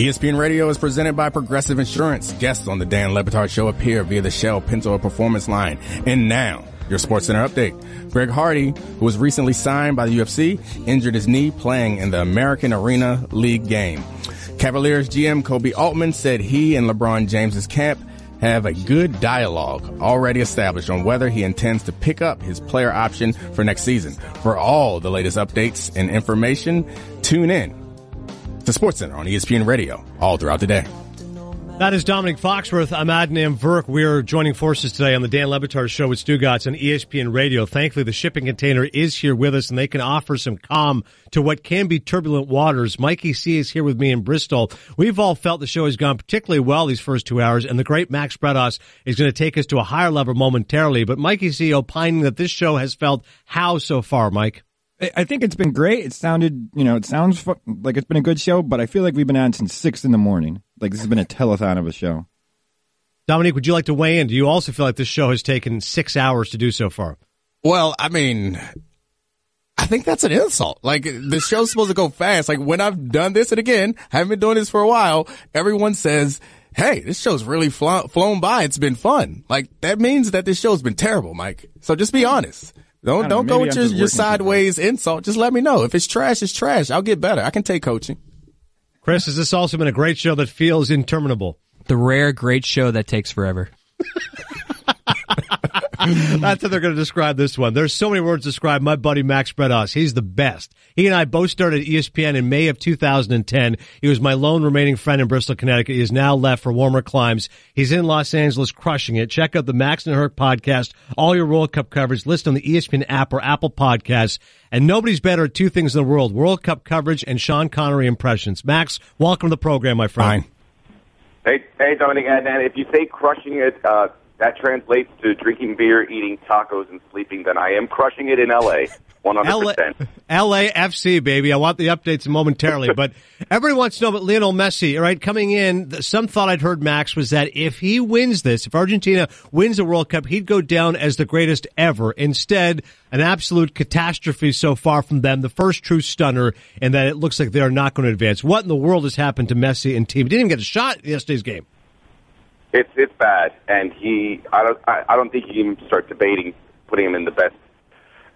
ESPN Radio is presented by Progressive Insurance. Guests on the Dan Le Batard Show appear via the Shell Pinto Performance Line. And now, your Sports Center update. Greg Hardy, who was recently signed by the UFC, injured his knee playing in the American Arena League game. Cavaliers GM Kobe Altman said he and LeBron James's camp have a good dialogue already established on whether he intends to pick up his player option for next season. For all the latest updates and information, tune in to SportsCenter on ESPN Radio all throughout the day. That is Dominique Foxworth. I'm Adnan Virk. We are joining forces today on the Dan Le Batard Show with Stugotz on ESPN Radio. Thankfully, the shipping container is here with us, and they can offer some calm to what can be turbulent waters. Mikey C is here with me in Bristol. We've all felt the show has gone particularly well these first 2 hours, and the great Max Bredos is going to take us to a higher level momentarily. But Mikey C opining that this show has felt how so far, Mike? I think it's been great. It sounded, it sounds like it's been a good show, but I feel like we've been on since 6 in the morning. Like, this has been a telethon of a show. Dominique, would you like to weigh in? Do you also feel like this show has taken 6 hours to do so far? Well, I mean, I think that's an insult. Like, the show's supposed to go fast. Like, when I've done this, and again, I haven't been doing this for a while, everyone says, hey, this show's really flown by. It's been fun. Like, that means that this show's been terrible, Mike. So just be honest. Don't go with your sideways insult. Just let me know. If it's trash, it's trash. I'll get better. I can take coaching. Chris, has this also been a great show that feels interminable? The rare great show that takes forever. That's how they're going to describe this one. There's so many words to describe my buddy Max Bredos. He's the best. He and I both started ESPN in May of 2010. He was my lone remaining friend in Bristol, Connecticut. He has now left for warmer climes. He's in Los Angeles crushing it. Check out the Max and Herc podcast, all your World Cup coverage, list on the ESPN app or Apple Podcasts. And nobody's better at two things in the world, World Cup coverage and Sean Connery impressions. Max, welcome to the program, my friend. Fine. Hey, Dominic. And if you say crushing it, that translates to drinking beer, eating tacos, and sleeping. Then I am crushing it in L.A., 100%. LAFC, baby. I want the updates momentarily. But everyone wants to know about Lionel Messi, all right? Coming in, some thought I'd heard, Max, was that if he wins this, if Argentina wins the World Cup, he'd go down as the greatest ever. Instead, an absolute catastrophe so far from them, the first true stunner, and that it looks like they're not going to advance. What in the world has happened to Messi and team? He didn't even get a shot in yesterday's game. It's bad, and I don't think you can even start debating putting him in the best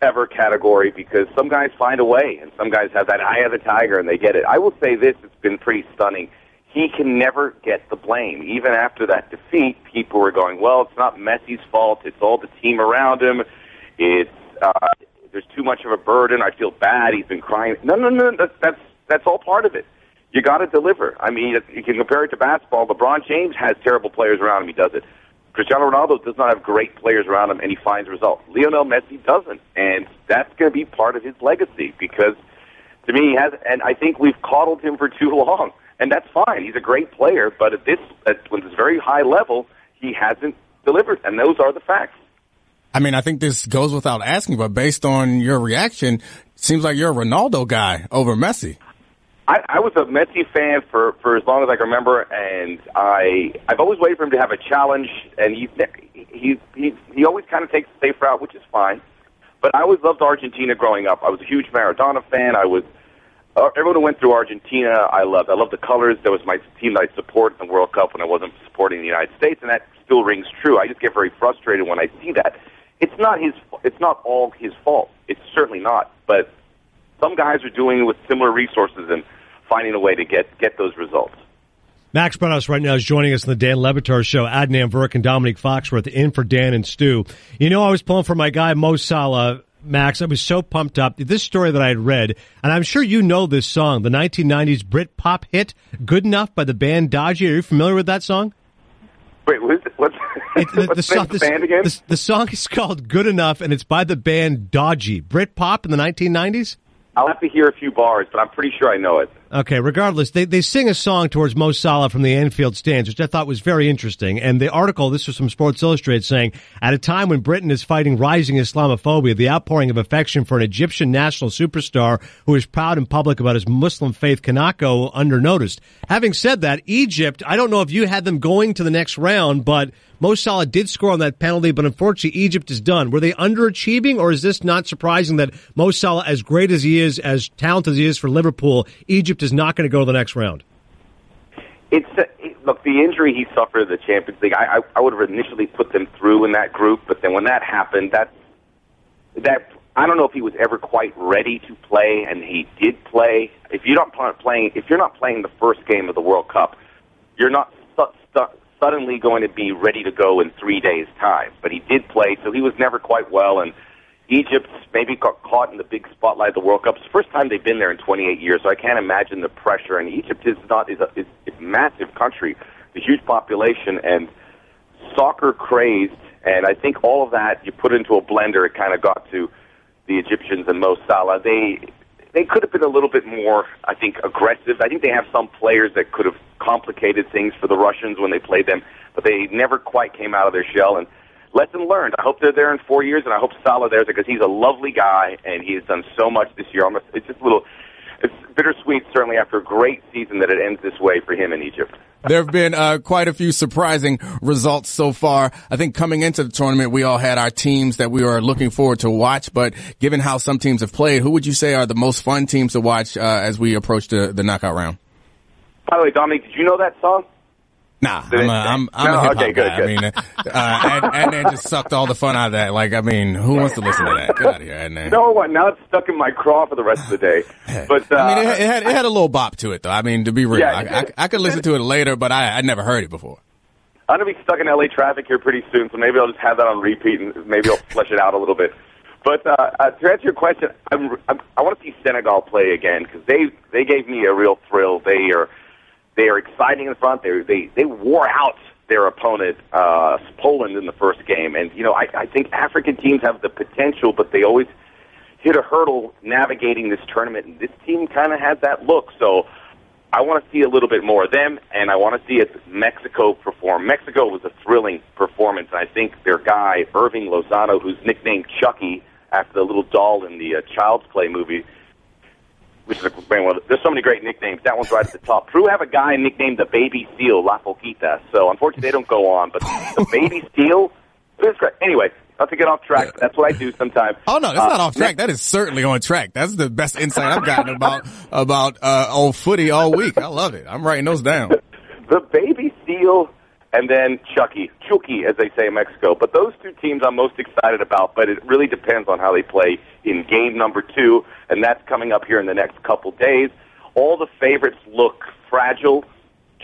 ever category because some guys find a way, and some guys have that eye of the tiger, and they get it. I will say this, it's been pretty stunning. He can never get the blame. Even after that defeat, people were going, well, it's not Messi's fault. It's all the team around him. There's too much of a burden. I feel bad. He's been crying. No, that's all part of it. You got to deliver. I mean, you can compare it to basketball. LeBron James has terrible players around him. He does it. Cristiano Ronaldo does not have great players around him, and he finds results. Lionel Messi doesn't, and that's going to be part of his legacy because, to me, he has. And I think we've coddled him for too long, and that's fine. He's a great player, but at this very high level, he hasn't delivered, and those are the facts. I mean, I think this goes without asking, but based on your reaction, it seems like you're a Ronaldo guy over Messi. I was a Messi fan for as long as I can remember, and I've always waited for him to have a challenge, and he always kind of takes the safe route, which is fine. But I always loved Argentina growing up. I was a huge Maradona fan. Everyone who went through Argentina, I loved the colors. That was my team that I supported in the World Cup when I wasn't supporting the United States, and that still rings true. I just get very frustrated when I see that. It's not all his fault. It's certainly not, but some guys are doing it with similar resources and finding a way to get those results. Max Bredos right now is joining us on the Dan Le Batard Show. Adnan Virk and Dominique Foxworth in for Dan and Stu. I was pulling for my guy Mo Salah, Max. I was so pumped up. This story that I had read, and I'm sure you know this song, the 1990s Brit pop hit, Good Enough by the band Dodgy. Are you familiar with that song? Wait, what's The song is called Good Enough, and it's by the band Dodgy. Britpop in the 1990s? I'll have to hear a few bars, but I'm pretty sure I know it. Okay, regardless, they sing a song towards Mo Salah from the Anfield stands, which I thought was very interesting. And the article, this was from Sports Illustrated, saying, at a time when Britain is fighting rising Islamophobia, the outpouring of affection for an Egyptian national superstar who is proud in public about his Muslim faith cannot go unnoticed. Having said that, Egypt, I don't know if you had them going to the next round, but Mo Salah did score on that penalty, but unfortunately Egypt is done. Were they underachieving, or is this not surprising that Mo Salah, as great as he is, as talented as he is for Liverpool, Egypt is not going to go to the next round? Look, the injury he suffered in the Champions League, I would have initially put them through in that group, but then when that happened, that I don't know if he was ever quite ready to play, and he did play. If you're not playing the first game of the World Cup, you're not suddenly going to be ready to go in 3 days' time. But he did play, so he was never quite well, and Egypt maybe got caught in the big spotlight of the World Cup. It's the first time they've been there in 28 years, so I can't imagine the pressure. And Egypt is a massive country, a huge population, and soccer crazed. And I think all of that, you put into a blender, it kind of got to the Egyptians and Mo Salah. They could have been a little bit more, I think, aggressive. I think they have some players that could have complicated things for the Russians when they played them, but they never quite came out of their shell. And lesson learned. I hope they're there in 4 years, and I hope Salah there because he's a lovely guy, and he has done so much this year. It's just it's bittersweet, certainly, after a great season that it ends this way for him in Egypt. There have been quite a few surprising results so far. I think coming into the tournament, we all had our teams that we were looking forward to watch, but given how some teams have played, who would you say are the most fun teams to watch as we approach the knockout round? By the way, Dominique, did you know that song? Nah, I'm a hip-hop guy. Good. I mean, Adnan just sucked all the fun out of that. Like, I mean, who wants to listen to that? Get out of here, Adnan. No one. Now it's stuck in my craw for the rest of the day. But I mean, it had a little bop to it, though. I mean, to be real, yeah, I could listen to it later, but I never heard it before. I'm gonna be stuck in LA traffic here pretty soon, so maybe I'll just have that on repeat, and maybe I'll flesh it out a little bit. But to answer your question, I want to see Senegal play again because they gave me a real thrill. They are exciting in front. They wore out their opponent, Poland, in the first game. And, you know, I think African teams have the potential, but they always hit a hurdle navigating this tournament. And this team kind of had that look. So I want to see a little bit more of them, and I want to see Mexico perform. Mexico was a thrilling performance. I think their guy, Irving Lozano, who's nicknamed Chucky after the little doll in the Child's Play movie, which is there's so many great nicknames. That one's right at the top. Peru have a guy nicknamed the Baby Seal, La Foquita. So, unfortunately, they don't go on. But the Baby Seal? Anyway, not to get off track, but that's what I do sometimes. Oh, no, that's not off track. That is certainly on track. That's the best insight I've gotten about old footy all week. I love it. I'm writing those down. The Baby Seal and then Chucky, as they say in Mexico. But those two teams I'm most excited about, but it really depends on how they play in game number 2, and that's coming up here in the next couple days. All the favorites look fragile.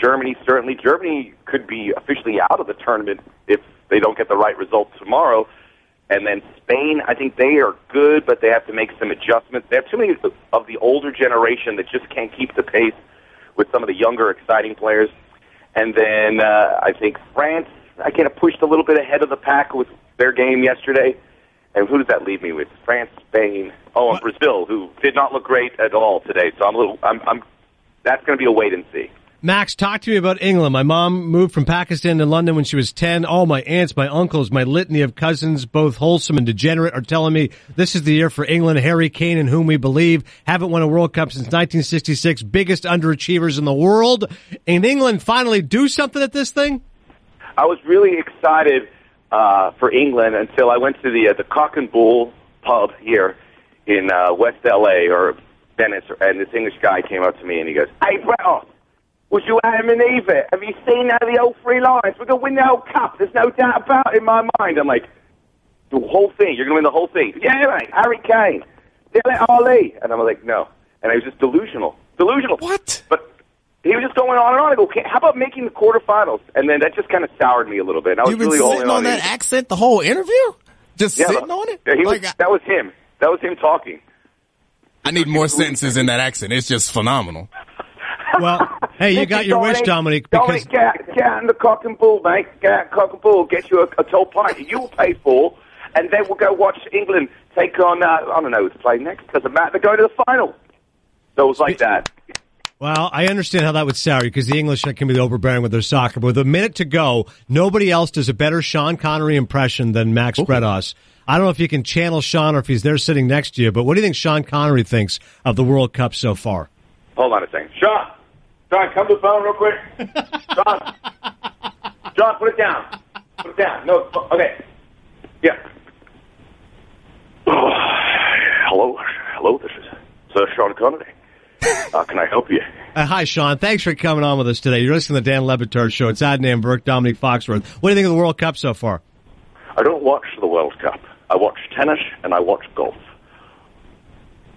Germany, certainly. Germany could be officially out of the tournament if they don't get the right results tomorrow. And then Spain, I think they are good, but they have to make some adjustments. They have too many of the older generation that just can't keep the pace with some of the younger, exciting players. And then I think France, I kind of pushed a little bit ahead of the pack with their game yesterday. And who does that leave me with? France, Spain, and Brazil, who did not look great at all today. So that's going to be a wait and see. Max, talk to me about England. My mom moved from Pakistan to London when she was 10. All my aunts, my uncles, my litany of cousins, both wholesome and degenerate, are telling me this is the year for England. Harry Kane, in whom we believe, haven't won a World Cup since 1966. Biggest underachievers in the world. And England finally do something at this thing? I was really excited for England until I went to the Cock and Bull pub here in West L.A. or Venice, and this English guy came up to me and he goes, "Hey, bro. Was you Adam and Eve it? Have you seen the old three lines? We're going to win the old cup. There's no doubt about it in my mind." I'm like, the whole thing? You're going to win the whole thing? Yeah, mate. Harry Kane. Dele Ali. And I'm like, no. And I was just delusional. Delusional. What? But he was just going on and on. I go, how about making the quarterfinals? And then that just kind of soured me a little bit. I was really all in on it. You've been sitting on that accent the whole interview? Just sitting on it? Yeah, that was him. That was him talking. I need more sentences in that accent. It's just phenomenal. Well, Hey, you got your wish, Dominique. Because get in the cock and bull, mate. Get out cock and bull. Get you a toll pint that you'll pay for, and then we'll go watch England take on, I don't know who to play next. Doesn't matter. They're going to the final. So it was like that. Well, I understand how that would sour you because the English can be overbearing with their soccer. But with a minute to go, nobody else does a better Sean Connery impression than Max Bredas. I don't know if you can channel Sean or if he's there sitting next to you, but what do you think Sean Connery thinks of the World Cup so far? Hold on a second. Sean, come to the phone real quick. Sean, put it down. Put it down. No, okay. Yeah. Oh, hello, this is Sir Sean Connery. Can I help you? Hi, Sean. Thanks for coming on with us today. You're listening to the Dan Le Batard Show. It's Adnan Virk, Dominique Foxworth. What do you think of the World Cup so far? I don't watch the World Cup. I watch tennis and I watch golf.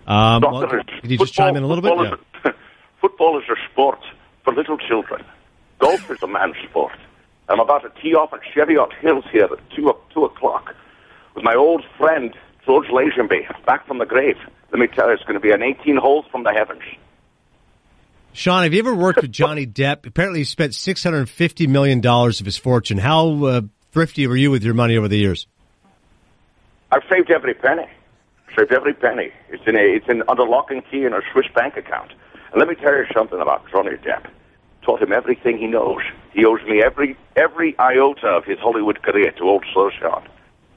Could you just chime in a little bit? Yeah. Football is a sport for little children. Golf is a man's sport. I'm about to tee off at Cheviot Hills here at 2 o'clock with my old friend George Lazenby, back from the grave. Let me tell you, it's going to be an 18 holes from the heavens. Sean, have you ever worked with Johnny Depp? Apparently he spent $650 million of his fortune. How thrifty were you with your money over the years? I've saved every penny. It's under lock and key in a Swiss bank account. And let me tell you something about Johnny Depp. Taught him everything he knows. He owes me every iota of his Hollywood career to old Sir Sean.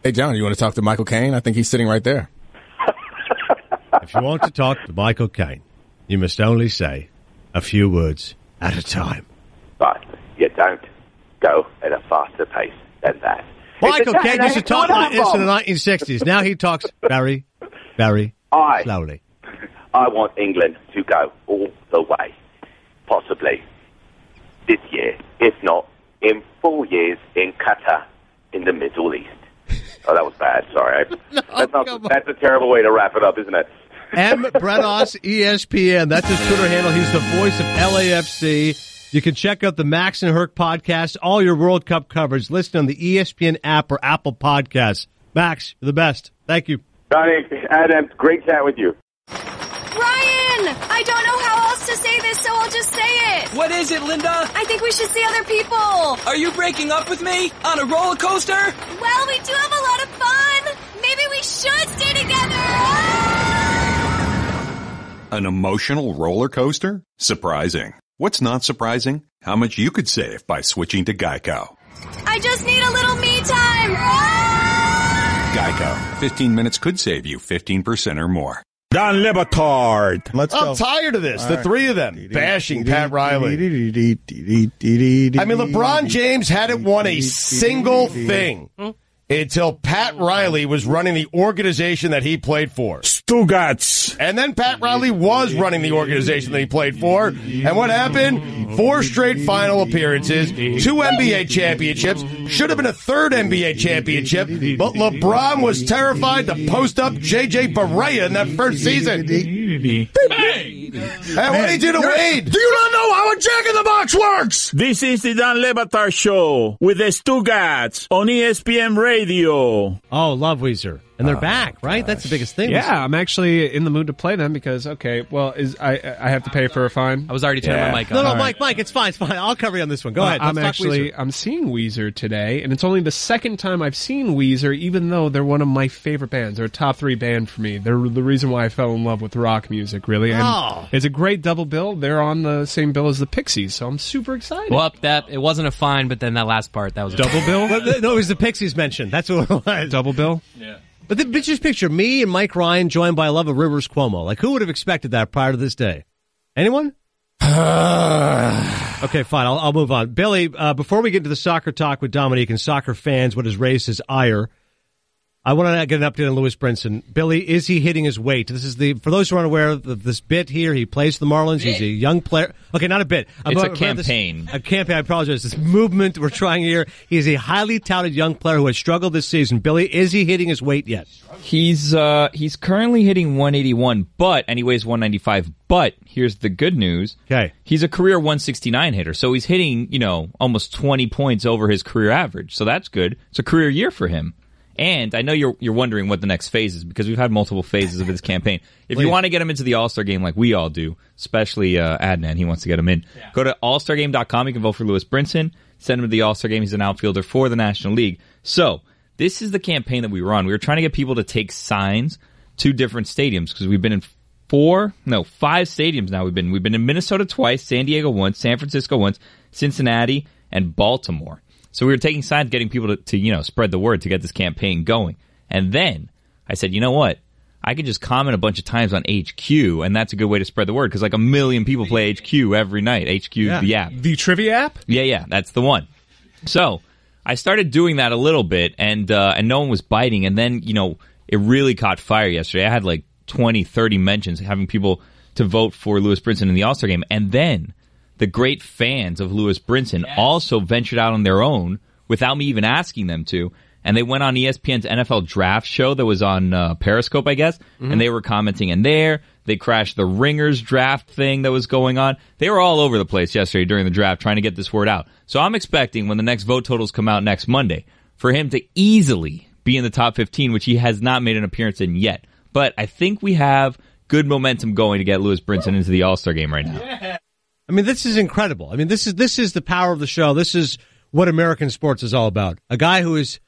Hey, John, you want to talk to Michael Caine? I think he's sitting right there. If you want to talk to Michael Caine, you must only say a few words at a time. But you don't go at a faster pace than that. Michael Caine used to talk like this in the 1960s. Now he talks very, very slowly. I want England to go all the way, possibly this year, if not in 4 years in Qatar in the Middle East. Oh, that was bad. Sorry. That's a terrible way to wrap it up, isn't it? M. Bredas, ESPN. That's his Twitter handle. He's the voice of LAFC. You can check out the Max and Herc podcast, all your World Cup coverage, listed on the ESPN app or Apple Podcasts. Max, you're the best. Thank you. Johnny, Adam, great chat with you. Ryan, I don't know how else to say this, so I'll just say it. What is it, Linda? I think we should see other people. Are you breaking up with me on a roller coaster? Well, we do have a lot of fun. Maybe we should stay together. An emotional roller coaster? Surprising. What's not surprising? How much you could save by switching to Geico. I just need a little me time. Geico. 15 minutes could save you 15% or more. Dan Le Batard. I'm tired of this. All the three of them bashing Pat Riley. I mean, LeBron James hadn't won a single thing until Pat Riley was running the organization that he played for. Stugotz. And then Pat Riley was running the organization that he played for. And what happened? 4 straight final appearances, 2 NBA championships, should have been a 3rd NBA championship, but LeBron was terrified to post up J.J. Barea in that first season. Hey, what did he do to Wade? Do you not know how a jack-in-the-box works? This is the Dan Le Batard Show with the Stugotz on ESPN Radio. Oh, love Weezer. And they're back, right? Gosh. That's the biggest thing. Yeah, I'm actually in the mood to play them because, I have to pay for a fine. I was already turning my mic on. No, right. Mike, it's fine. I'll cover you on this one. Go ahead. I'm seeing Weezer today, and it's only the second time I've seen Weezer, even though they're one of my favorite bands. They're a top 3 band for me. They're the reason why I fell in love with rock music, really. And it's a great double bill. They're on the same bill as the Pixies, so I'm super excited. Well, it wasn't a fine, but then that last part, that was a double bill? No, it was the Pixies mentioned. That's what it was. Double bill? Yeah. But just picture me and Mike Ryan joined by Love of Rivers Cuomo. Like, who would have expected that prior to this day? Anyone? Okay, fine. I'll move on. Billy, before we get to the soccer talk with Dominique and soccer fans, what has raised his ire, I want to get an update on Lewis Brinson. Billy, is he hitting his weight? This is for those who are unaware of this bit here, he plays for the Marlins. He's a young player. Okay, not a bit. It's a campaign. I apologize. This movement we're trying here. He's a highly touted young player who has struggled this season. Billy, is he hitting his weight yet? He's currently hitting 181, and he weighs 195. But here's the good news. Okay. He's a career 169 hitter, so he's hitting almost 20 points over his career average. So that's good. It's a career year for him. And I know you're wondering what the next phase is, because we've had multiple phases of this campaign. If you want to get him into the All-Star Game like we all do, especially Adnan, he wants to get him in. Yeah. Go to allstargame.com. You can vote for Lewis Brinson. Send him to the All-Star Game. He's an outfielder for the National League. So this is the campaign that we were on. We were trying to get people to take signs to different stadiums, because we've been in five stadiums now. We've been in Minnesota twice, San Diego once, San Francisco once, Cincinnati, and Baltimore. So we were taking signs, getting people to spread the word to get this campaign going. And then I said, you know what? I could just comment a bunch of times on HQ, and that's a good way to spread the word, because like 1 million people play HQ every night. HQ is the app. The trivia app? Yeah, that's the one. So I started doing that a little bit, and no one was biting. And then, it really caught fire yesterday. I had like 20, 30 mentions having people to vote for Lewis Brinson in the All-Star Game. And then the great fans of Lewis Brinson also ventured out on their own without me even asking them to. And they went on ESPN's NFL draft show that was on Periscope, I guess. Mm-hmm. And they were commenting in there. They crashed the Ringers draft thing that was going on. They were all over the place yesterday during the draft trying to get this word out. So I'm expecting when the next vote totals come out next Monday for him to easily be in the top 15, which he has not made an appearance in yet. But I think we have good momentum going to get Lewis Brinson into the All-Star Game right now. Yeah. I mean, this is incredible. I mean, this is the power of the show. This is what American sports is all about. A guy who has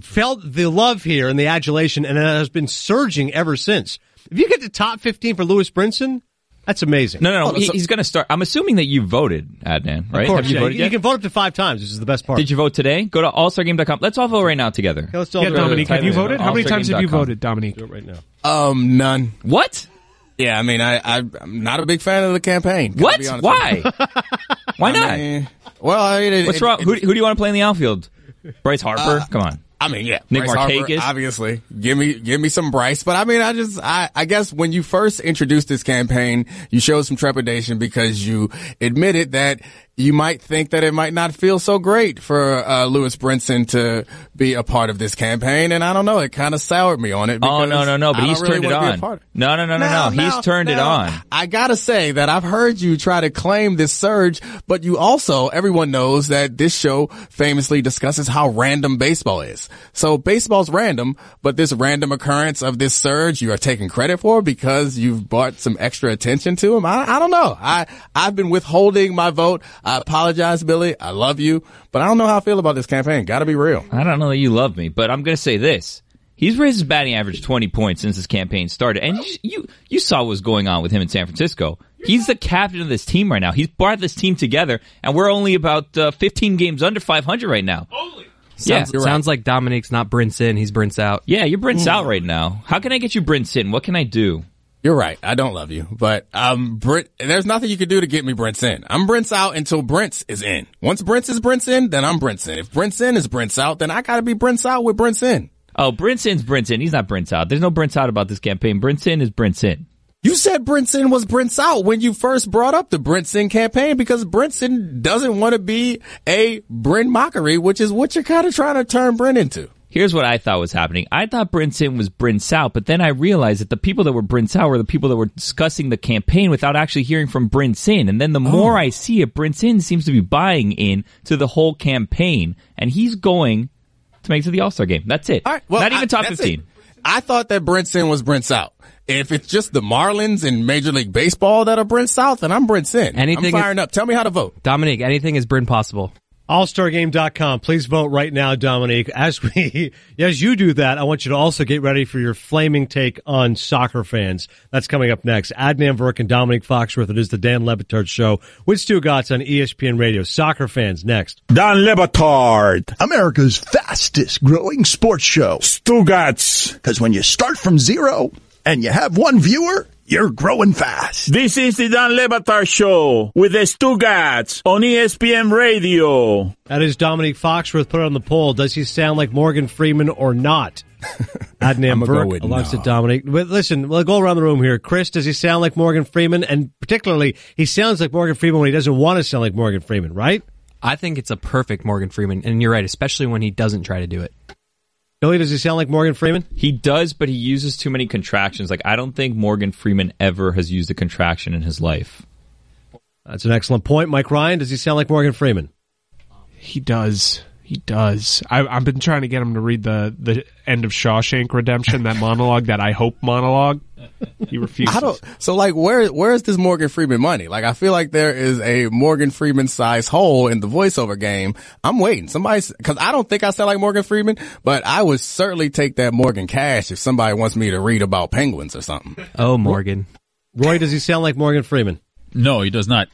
felt the love here and the adulation, and has been surging ever since. If you get to top 15 for Lewis Brinson, that's amazing. No. He's going to start. I'm assuming that you voted, Adnan, right? Of course. Have you voted yet? You can vote up to 5 times. This is the best part. Did you vote today? Go to allstargame.com. Let's all vote right now together. Okay, let's all vote. Dominique, have you voted? How many times have you voted, Dominique? Do it right now. None. What? Yeah, I mean, I'm not a big fan of the campaign. What? Why? Why not? What's wrong? Who do you want to play in the outfield? Bryce Harper? Come on. I mean, yeah. Nick Markakis? Obviously. Give me some Bryce. But I mean, I guess when you first introduced this campaign, you showed some trepidation because you admitted that you might think that it might not feel so great for Lewis Brinson to be a part of this campaign, and I don't know, it kind of soured me on it. Oh, no, but he's turned it on. No, he's turned it on. I gotta say that I've heard you try to claim this surge, but you also, everyone knows that this show famously discusses how random baseball is. So baseball's random, but this random occurrence of this surge you are taking credit for because you've brought some extra attention to him. I don't know. I've been withholding my vote. I apologize, Billy. I love you, but I don't know how I feel about this campaign. Got to be real. I don't know that you love me, but I'm going to say this. He's raised his batting average 20 points since this campaign started, and you saw what was going on with him in San Francisco. He's the captain of this team right now. He's brought this team together, and we're only about 15 games under 500 right now. Holy. Sounds like Dominique's not Brince in. He's Brince out. Yeah, you're Brince out right now. How can I get you Brince in? What can I do? You're right. I don't love you, but there's nothing you can do to get me Brent's in. I'm Brent's out until Brent's is in. Once Brent's in, then I'm Brent's in. If Brent's in is Brent's out, then I gotta be Brent's out with Brent's in. Oh, Brent's in's Brent's in. He's not Brent's out. There's no Brent's out about this campaign. Brent's in is Brent's in. You said Brinson was Brent's out when you first brought up the Brinson campaign, because Brinson doesn't want to be a Brent mockery, which is what you're kind of trying to turn Brent into. Here's what I thought was happening. I thought Brinson was Brince out, but then I realized that the people that were Brince out were the people that were discussing the campaign without actually hearing from Brinson. And then the more I see it, Brinson seems to be buying in to the whole campaign, and he's going to make it to the All-Star Game. That's it. All right, well, not even top 15. It. I thought that Brinson was Brince out. If it's just the Marlins and Major League Baseball that are Brince out, then I'm Brince in. I'm firing up. Tell me how to vote. Dominique, anything is Brince possible. AllStarGame.com. Please vote right now, Dominique. As you do that, I want you to also get ready for your flaming take on soccer fans. That's coming up next. Adnan Virk and Dominique Foxworth. It is the Dan Le Batard Show with Stugotz on ESPN Radio. Soccer fans next. Dan Le Batard, America's fastest growing sports show. Stugotz. Because when you start from zero and you have one viewer, you're growing fast. This is the Dan Le Batard Show with the Stugotz on ESPN Radio. That is Dominique Foxworth put on the poll. Does he sound like Morgan Freeman or not? Adnan Virk alongside Dominique. But listen, we'll go around the room here. Chris, does he sound like Morgan Freeman? And particularly, he sounds like Morgan Freeman when he doesn't want to sound like Morgan Freeman, right? I think it's a perfect Morgan Freeman. And you're right, especially when he doesn't try to do it. Billy, does he sound like Morgan Freeman? He does, but he uses too many contractions. Like, I don't think Morgan Freeman ever has used a contraction in his life. That's an excellent point. Mike Ryan, does he sound like Morgan Freeman? He does. He does. I've been trying to get him to read the end of Shawshank Redemption, that monologue, that I hope monologue. He refuses. Where is this Morgan Freeman money? Like, I feel like there is a Morgan Freeman size hole in the voiceover game. I'm waiting. Cause I don't think I sound like Morgan Freeman, but I would certainly take that Morgan cash if somebody wants me to read about penguins or something. Oh, Morgan. Roy, does he sound like Morgan Freeman? No, he does not.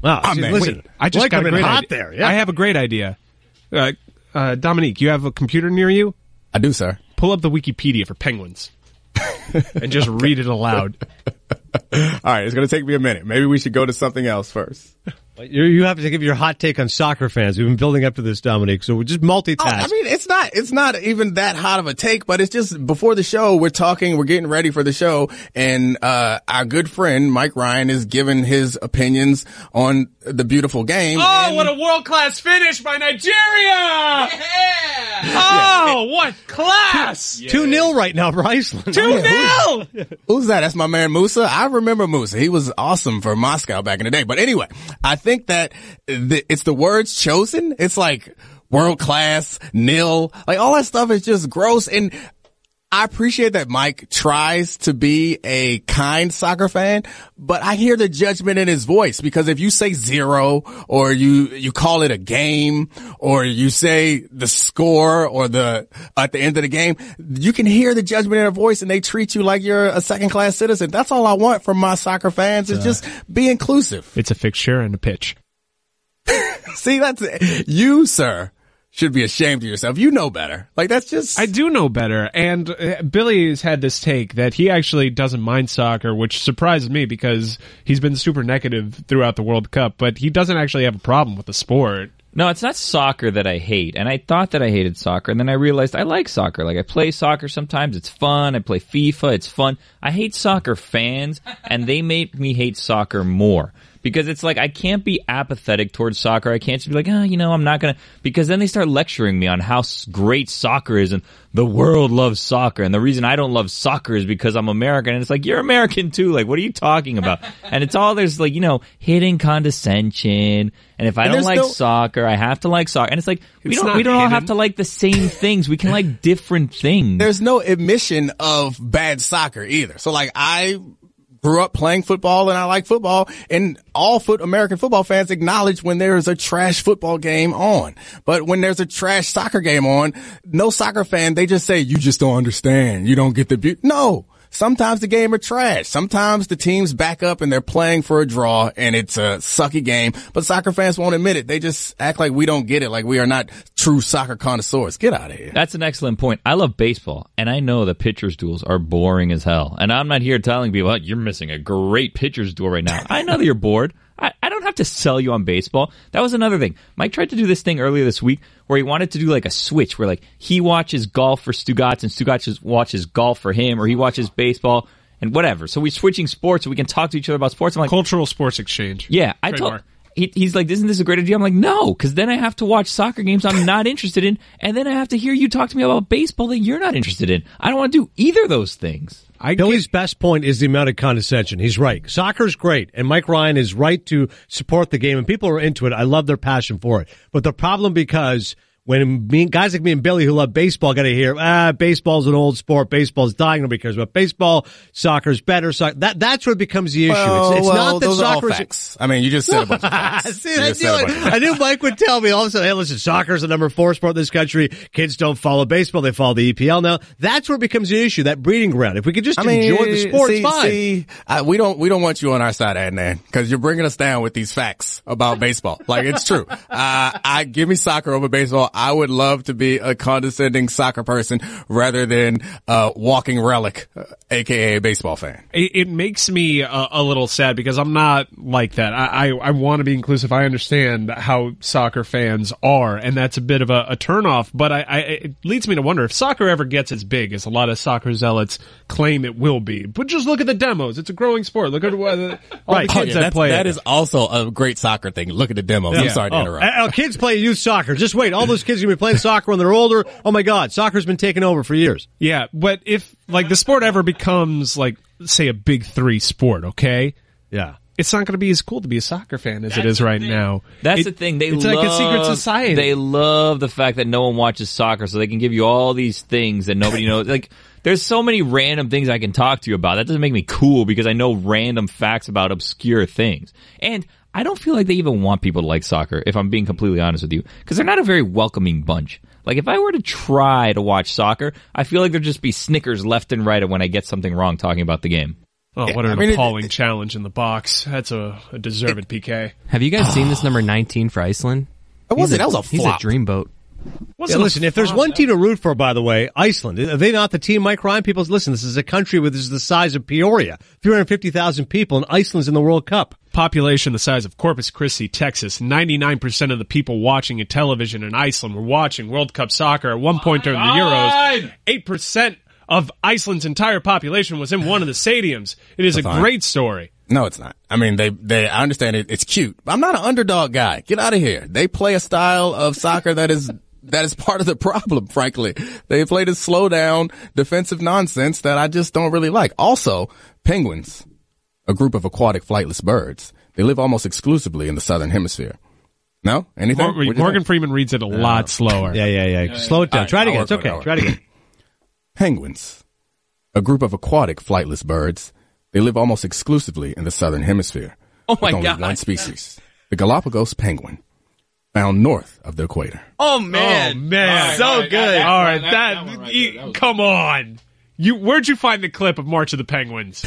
Wow. Oh, listen, wait, I just got a great idea. There, yeah. I have a great idea. Dominique, you have a computer near you? I do, sir. Pull up the Wikipedia for penguins. And just read it aloud. All right, it's going to take me a minute. Maybe we should go to something else first. You have to give your hot take on soccer fans. We've been building up to this, Dominique, so we're just multitask. Oh, I mean, it's not even that hot of a take, but it's just before the show, we're getting ready for the show, and our good friend Mike Ryan is giving his opinions on the beautiful game. Oh, what a world-class finish by Nigeria! Yeah! Oh, yeah. What class! 2-0 right now for Iceland. 2-0! Who's that? That's my man Musa. I remember Musa. He was awesome for Moscow back in the day. But anyway, I think that it's the words chosen. It's like world class, nil, like all that stuff is just gross. And I appreciate that Mike tries to be a kind soccer fan, but I hear the judgment in his voice, because if you say zero, or you call it a game, or you say the score, or at the end of the game, you can hear the judgment in their voice, and they treat you like you're a second class citizen. That's all I want from my soccer fans, is just be inclusive. It's a fixture and a pitch. See, that's it. You, sir, should be ashamed of yourself. You know better. Like, that's just... I do know better. And Billy's had this take that he actually doesn't mind soccer, which surprised me because he's been super negative throughout the World Cup, but he doesn't actually have a problem with the sport. No, it's not soccer that I hate. And I thought that I hated soccer, and then I realized I like soccer. Like, I play soccer sometimes. It's fun. I play FIFA. It's fun. I hate soccer fans, and they make me hate soccer more. Because it's like, I can't be apathetic towards soccer. I can't just be like, I'm not going to. Because then they start lecturing me on how great soccer is and the world loves soccer. And the reason I don't love soccer is because I'm American. And it's like, you're American too. Like, what are you talking about? And it's all, there's like, hidden condescension. And if I don't like soccer, I have to like soccer. And it's like, we don't all have to like the same things. We can like different things. There's no admission of bad soccer either. So like, I grew up playing football and I like football, and all American football fans acknowledge when there is a trash football game on. But when there's a trash soccer game on, no soccer fan, they just say, you just don't understand. You don't get the beauty. No. Sometimes the game are trash. Sometimes the teams back up and they're playing for a draw and it's a sucky game. But soccer fans won't admit it. They just act like we don't get it, like we are not true soccer connoisseurs. Get out of here. That's an excellent point. I love baseball, and I know that pitchers' duels are boring as hell. And I'm not here telling people, oh, you're missing a great pitchers' duel right now. I know that you're bored. I don't have to sell you on baseball. That was another thing. Mike tried to do this thing earlier this week where he wanted to do like a switch where like he watches golf for Stugotz and Stugotz watches golf for him, or he watches baseball and whatever. So we're switching sports so we can talk to each other about sports. I'm like, cultural sports exchange. Yeah. I told he's like, isn't this a great idea? I'm like, no, because then I have to watch soccer games I'm not interested in, and then I have to hear you talk to me about baseball that you're not interested in. I don't want to do either of those things. Billy's best point is the amount of condescension. He's right. Soccer's great, and Mike Ryan is right to support the game, and people are into it. I love their passion for it. But the problem, because when guys like me and Billy who love baseball got to hear, baseball's an old sport, baseball's dying, nobody cares about baseball, soccer's better, that's what becomes the issue. It's not that soccer's... I mean, you just said a bunch of facts. See, I knew Mike would tell me all of a sudden, hey, listen, soccer's the number 4 sport in this country, kids don't follow baseball, they follow the EPL now. That's where it becomes the issue, that breeding ground. If we could just enjoy the sport, it's fine. We don't want you on our side, Adnan, because you're bringing us down with these facts about baseball. Like, it's true. Give me soccer over baseball. I would love to be a condescending soccer person rather than a walking relic, a.k.a. a baseball fan. It makes me a little sad because I'm not like that. I want to be inclusive. I understand how soccer fans are, and that's a bit of a turnoff. But it leads me to wonder if soccer ever gets as big as a lot of soccer zealots claim it will be. But just look at the demos. It's a growing sport. Look at all the kids that play. That is also a great soccer thing. Look at the demos. Yeah. I'm sorry to interrupt. Our kids play youth soccer. Just wait. All those kids are going to be playing soccer when they're older. Oh, my God. Soccer's been taken over for years. Yeah, but if, like, the sport ever becomes, like, say, a big 3 sport, okay? Yeah. it's not going to be as cool to be a soccer fan as it is right now. That's the thing. It's like a secret society. They love the fact that no one watches soccer, so they can give you all these things that nobody knows. Like, there's so many random things I can talk to you about. That doesn't make me cool because I know random facts about obscure things. And I don't feel like they even want people to like soccer, if I'm being completely honest with you, because they're not a very welcoming bunch. Like, if I were to try to watch soccer, I feel like there'd just be snickers left and right when I get something wrong talking about the game. Oh, what an appalling challenge in the box. That's a deserved PK. Have you guys seen this number 19 for Iceland? It wasn't. That was a flop. He's a dreamboat. Yeah, listen, if there's one team to root for, by the way, Iceland. Are they not the team, Mike Ryan? People, listen, this is a country with the size of Peoria, 350,000 people, and Iceland's in the World Cup. Population the size of Corpus Christi, Texas. 99% of the people watching a television in Iceland were watching World Cup soccer at one point during the Euros. 8% of Iceland's entire population was in one of the stadiums. It is a great story. No, it's not. I mean, I understand it. It's cute. I'm not an underdog guy. Get out of here. They play a style of soccer that is... That is part of the problem, frankly. They play this slow down, defensive nonsense that I just don't really like. Also, penguins, a group of aquatic flightless birds. They live almost exclusively in the southern hemisphere. No? Anything? Morgan Freeman reads it a lot slower. Yeah. Slow it down. Right, try it again. It's okay. Try it again. Penguins, a group of aquatic flightless birds. They live almost exclusively in the southern hemisphere. Oh, my God. Only one species, the Galapagos penguin. Found north of the equator. Oh man, right, so good. All right, that come on. Where'd you find the clip of March of the Penguins?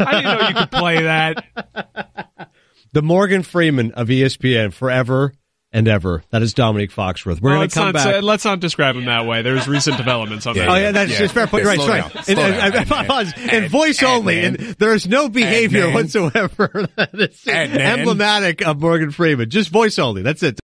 I didn't know you could play that. The Morgan Freeman of ESPN, forever and ever. That is Dominique Foxworth. We're going to come back. Let's not describe him that way. There's recent developments on that. Yeah. Oh yeah, that's just fair point. Right. And voice only, and there is no behavior whatsoever that is emblematic of Morgan Freeman. Just voice only. That's it.